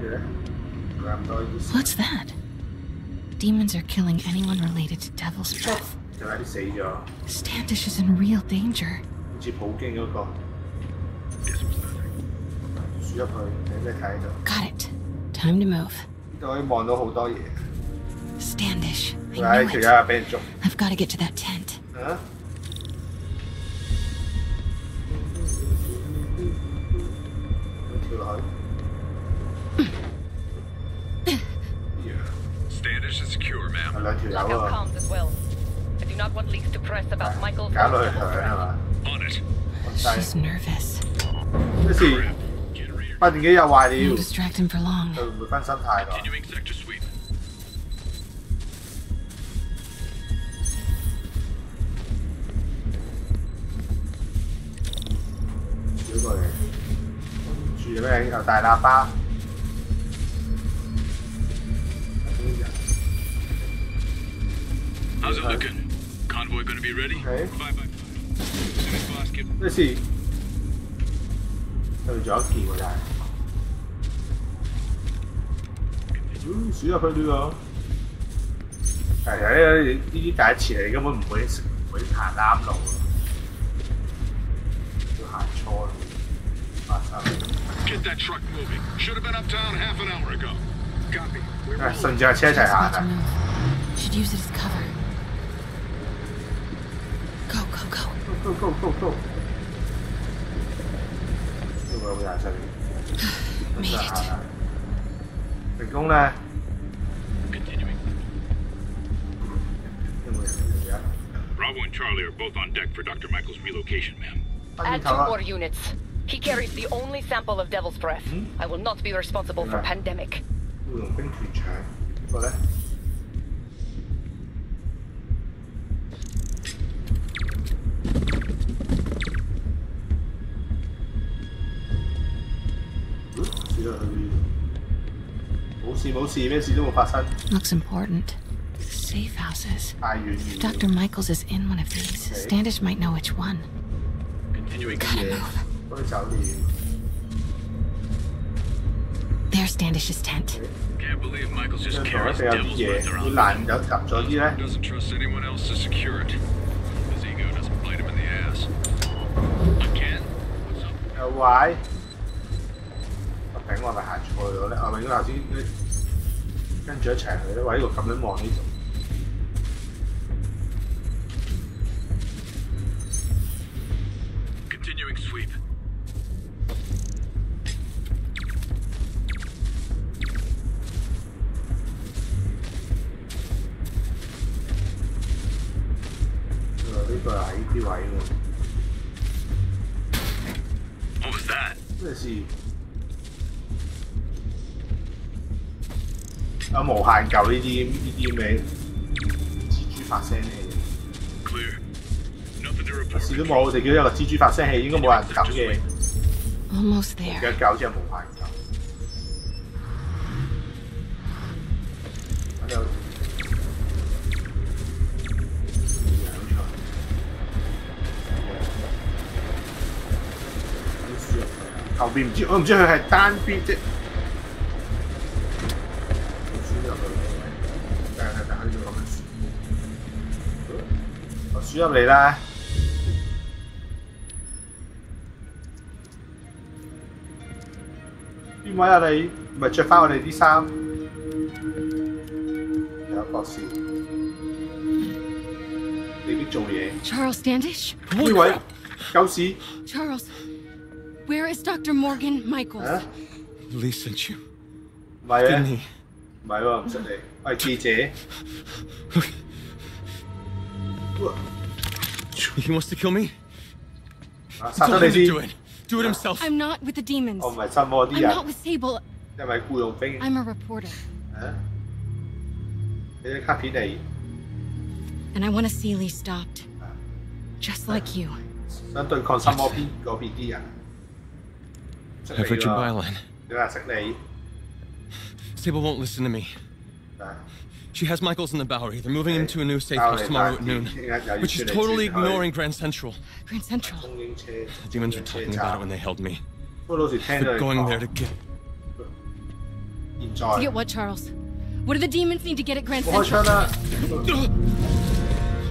跟住咧。 What's that? Demons are killing anyone related to Devil's Breath. Standish is in real danger. Got it. Time to move. Standish, I knew it. I've got to get to that tent. Huh? Lockout comms as well. I do not want leaks to press about Michael's on it. She's nervous. Don't distract him for long. Continuing sector sweep. How's it looking? Convoy gonna be ready? Okay. Bye bye. Soon as boss gets. Let's see. There's a key over there. Ooh, see up into the. Hey, this is the first time. They won't be able to walk the wrong way. They'll walk wrong. Get that truck moving. Should have been uptown half an hour ago. Copy. We're moving. Should use it as cover. Go, go, go. Go, go, go, go, go. Made it. Continuing. Bravo and Charlie are both on deck for Doctor Michael's relocation, ma'am. Add two more units. He carries the only sample of Devil's Breath. Hmm? I will not be responsible for pandemic. Looks important. Safe houses. If Doctor Michaels is in one of these, Standish might know which one. Continuing. There's Standish's tent. Can't believe Michaels just carries Devil's Breath around. Doesn't trust anyone else to secure it. His ego doesn't bite him in the ass. Again? What's up? Why? 頂我咪行錯咗咧！我咪嗰頭先跟住一齊去咧，話呢個咁樣望呢度。Continuing sweep。呢個係呢啲位喎。What was that？ 咩事？ 有無限舊呢啲呢啲咩蜘蛛發聲器？試都冇，就叫一個蜘蛛發聲器，應該冇人撳嘅。而家搞真係無限舊。我又後邊唔知，我唔知佢係單邊啫。 輸入嚟啦！邊位啊你？咪著翻我哋啲衫。fussy.你必做嘢。Charles Standish。呢位狗屎。Charles, where is Doctor Morgan Michaels? Lee sent you. 唔係啊，唔係喎，唔識你，係記者。He wants to kill me. Do it. Do it himself. I'm not with the demons. Oh my God, more demons. I'm not with Sable. I'm a reporter. Huh? And I want to see Lee stopped, just like you. I've read your byline. Sable won't listen to me. She has Michaels in the Bowery. They're moving him to a new safe house tomorrow at noon, but she's totally ignoring Grand Central. Grand Central? The demons were talking about it when they held me. They're going there to get... To get what, Charles? What do the demons need to get at Grand Central?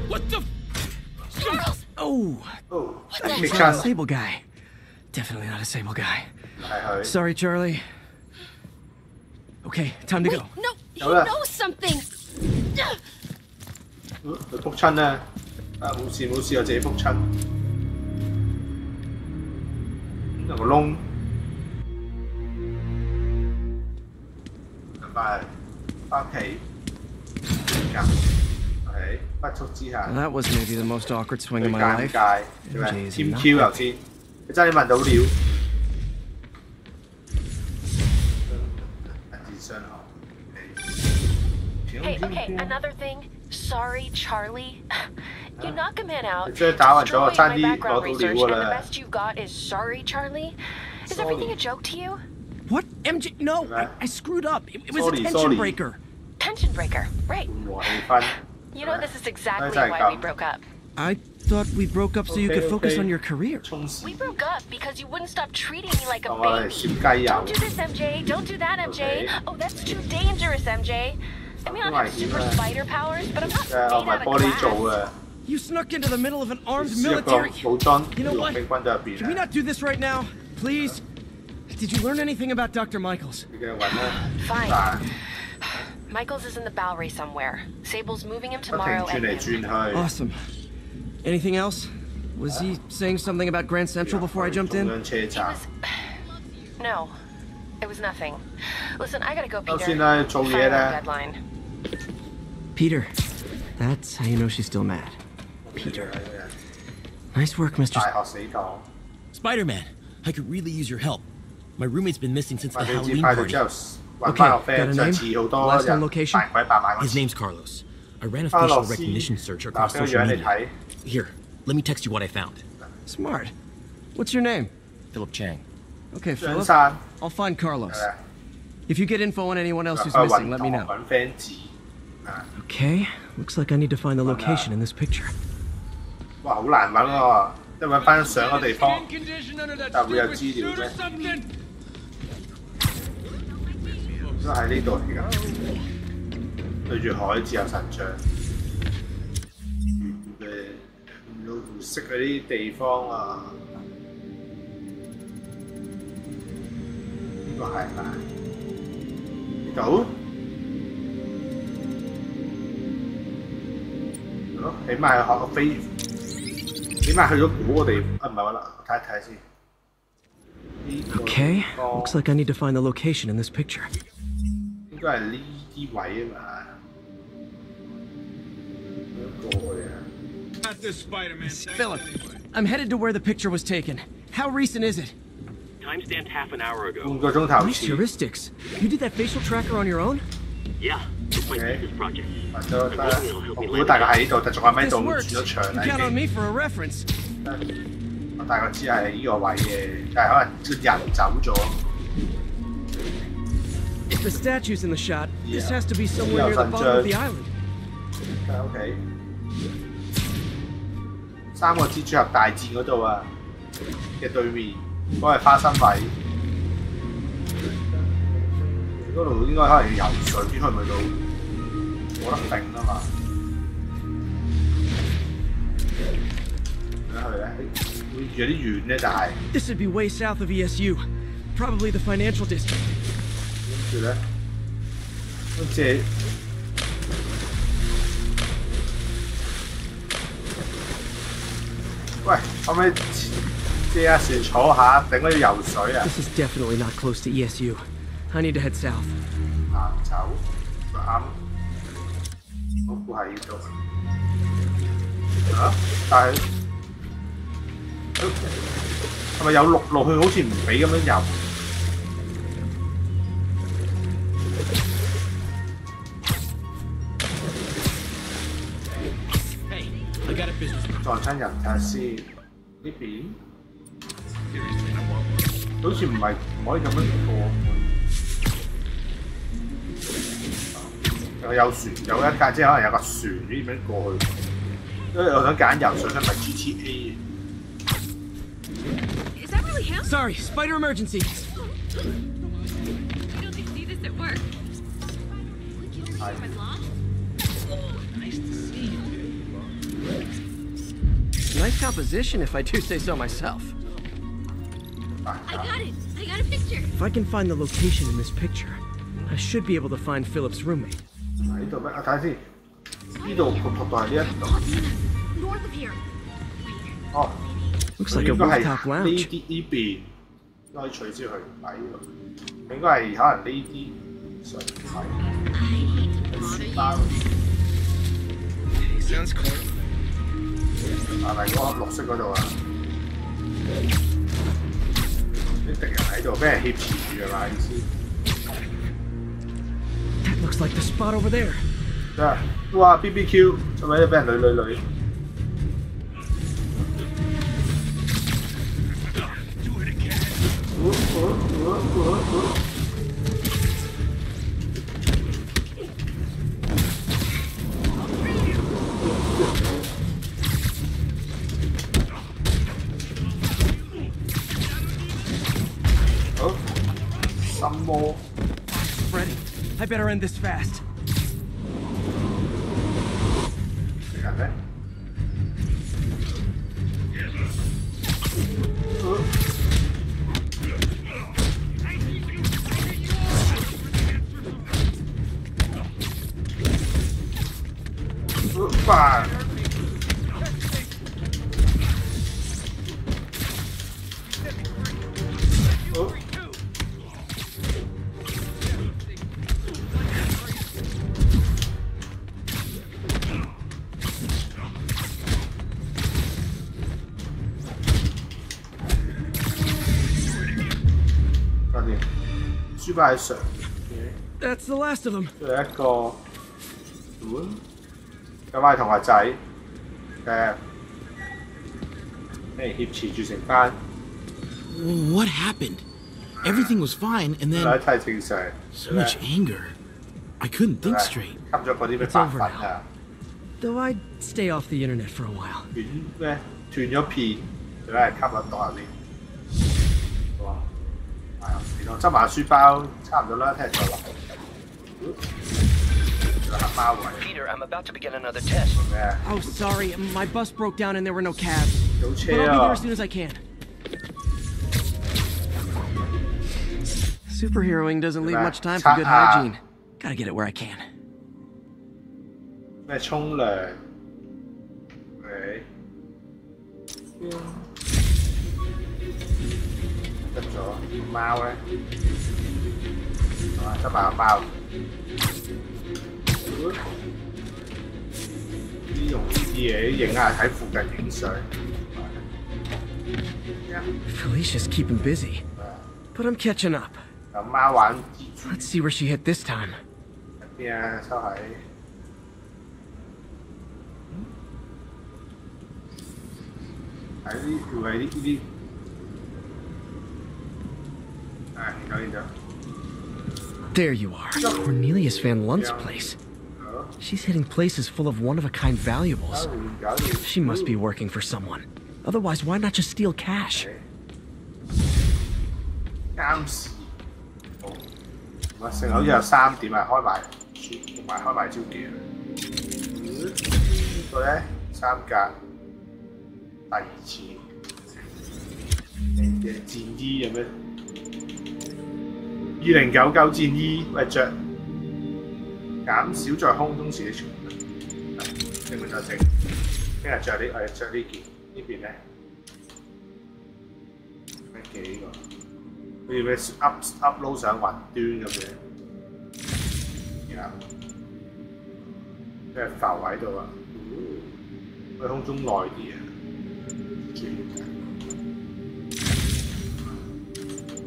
What the... Charles! Oh! Oh. That's not a Sable guy. Definitely not a Sable guy. Sorry, Charlie. Okay, time to Wait, go. No, you know something. 佢仆親啦，啊冇事冇事，我自己仆親，有個窿，同埋翻屋企，係不速之下。That was maybe the most awkward swing of my life. 最尷尬，添 Q 頭先，佢真係問到料。 Hey, okay, another thing. Sorry, Charlie. You knock a man out. Destroy my background research, and the best you've got is sorry, Charlie. Is everything a joke to you? What? M J? No, I, I screwed up. It, it was a tension breaker. Tension breaker, right. You know, this is exactly why we broke up. I thought we broke up so you could focus on your career. We broke up because you wouldn't stop treating me like a baby. Don't do this, M J. Don't do that, M J. Oh, that's too dangerous, M J. I mean, I have super spider powers, but I'm not made out of glass. You snuck into the middle of an armed military. You know what? Can we not do this right now? Please? Did you learn anything about Doctor Michaels? Fine. Michaels is in the Bowery somewhere. Sable's moving him tomorrow at noon. Awesome. Anything else? Was he saying something about Grand Central before I jumped in? He was... No. It was nothing. Listen, I gotta go, Peter. I've got a deadline. Peter. That's how you know she's still mad. Peter. Nice work, Mister Spider-Man. I could really use your help. My roommate's been missing since the Halloween party. Okay, got a name? Last known location? His name's Carlos. I ran a facial recognition search across social media. Here, let me text you what I found. Smart. What's your name? Philip Chang. Okay, Philip. I'll find Carlos. If you get info on anyone else who's missing, let me know. Okay, looks like I need to find the location in this picture. Wow, hard to find. If I find some other place, I'll get information. It's in here. Looking at the sea, there's a shark. Don't see those places. 呢個係啦，到，係咯，起碼學個飛，起碼去咗嗰個地，啊唔係啦，睇一睇先。Okay, looks like I need to find the location in this picture. 應該係呢啲位啊嘛，過去啊。Philip, I'm headed to where the picture was taken. How recent is it? Time stamped half an hour ago. Nice heuristics. You did that facial tracker on your own? Yeah, it's my thesis project. I'm hoping it'll help me land it. If this works, you count on me for a reference. I大概知係呢個位嘅，但係可能人走咗。If the statue's in the shot, this has to be somewhere near the bottom of the island. Okay. 三個蜘蛛俠大戰嗰度啊嘅對面。 嗰係花生米，嗰度應該可能要游水先去唔去到，冇得定啊嘛。點去咧？會有啲遠咧，但係。This would be way south of E S U, probably the financial district. 跟住咧，好似喂，可唔可以借下船坐下，頂佢游水啊 ？This is definitely not close to E S U. I need to head south. 行走，啱，我估係要做嚇，但係係咪有陸路去？好似唔俾咁樣游。 撞親人睇下先，呢邊好似唔係唔可以咁樣過。又有船，有一架即係可能有架船呢邊過去。因為我想揀游水，咪 G T A。Sorry, spider emergency. Nice composition, if I do say so myself. I got it. I got a picture. If I can find the location in this picture, I should be able to find Philip's roommate. Here, here. North of here. Oh, looks like a rooftop lounge. Sounds cool. 係咪嗰粒綠色嗰度啊？啲敵人喺度，俾人挾持住係咪意思？啊！哇 ！B B Q， 做咩俾人女女女？I better end this fast. That's the last of them. 仲有一個，咁係同學仔誒，誒挾持住成班。What happened? Everything was fine, and then so much anger. I couldn't think straight. It's over now. Though I'd stay off the internet for a while. 斷咩？斷咗片，就係吸落袋入邊。 執埋書包，差唔多啦，聽日再落。黑貓位。Peter, I'm about to begin another test. Oh, sorry, my bus broke down and there were no cabs. But I'll be there as soon as I can. Superheroing doesn't leave much time for good hygiene. Gotta get it where I can. 咩沖涼？喂。執咗啲貓咧，啊執埋個貓，啲用啲嘢影下喺附近影相。Felicia's keeping busy, but I'm catching up. 阿媽玩蜘蛛。Let's see where she hit this time. 邊啊？收喺。喺啲佢喺啲啲。 There you are, Cornelius Van Lunt's place. She's hitting places full of one-of-a-kind valuables. She must be working for someone. Otherwise, why not just steal cash? Scams. Must say, oh yeah, Sam, did I hold my, did I hold my jewelry? So that Sam got two. And the Jinji, what? 二零九九戰衣，喂著減少在空中時的存量。證明就證，聽日著呢，我著呢件呢邊咧，嘅呢個，佢要佢 up upload 上雲端咁樣，然後即係浮喺度啊，喺空中耐啲啊，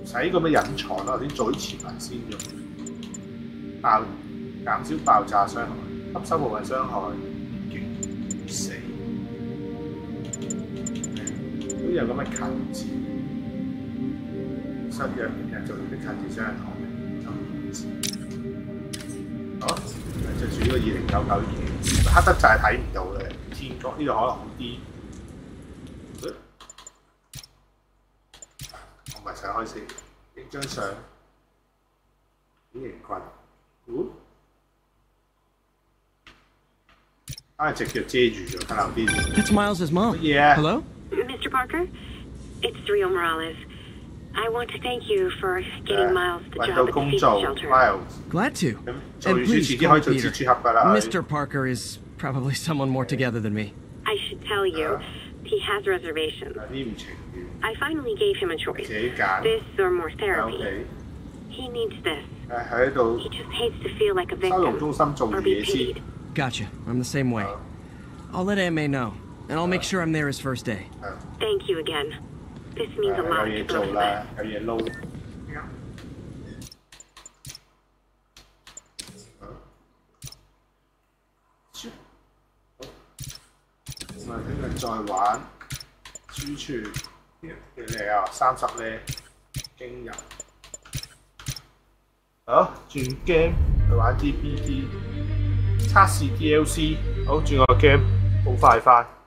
唔使咁樣隱藏啦，頭先做啲潛能先用，爆減少爆炸傷害，吸收部分傷害，唔死。 都有咁嘅近字，失約嘅做啲近字傷害，就唔知。好，就住呢個二零九九二，黑得就係睇唔到嘅。天國呢度可能好啲。我咪想開先，影張相。幾型棍？哦，啊隻腳遮住咗，睇漏啲。That's Miles's mom. Yeah. Hello. Mister Parker, it's Rio Morales. I want to thank you for getting Miles the job at the fetal shelter. Glad to. And please call Peter. Mister Parker is probably someone more together than me. I should tell you, he has reservations. I finally gave him a choice. This or more therapy. He needs this. He just hates to feel like a victim or be paid. Gotcha. I'm the same way. I'll let M A know. And I'll make sure I'm there his first day. Thank you again. This means a lot to both of us.好，轉 game 去玩D B D，測試D L C，好，轉個game，好快快。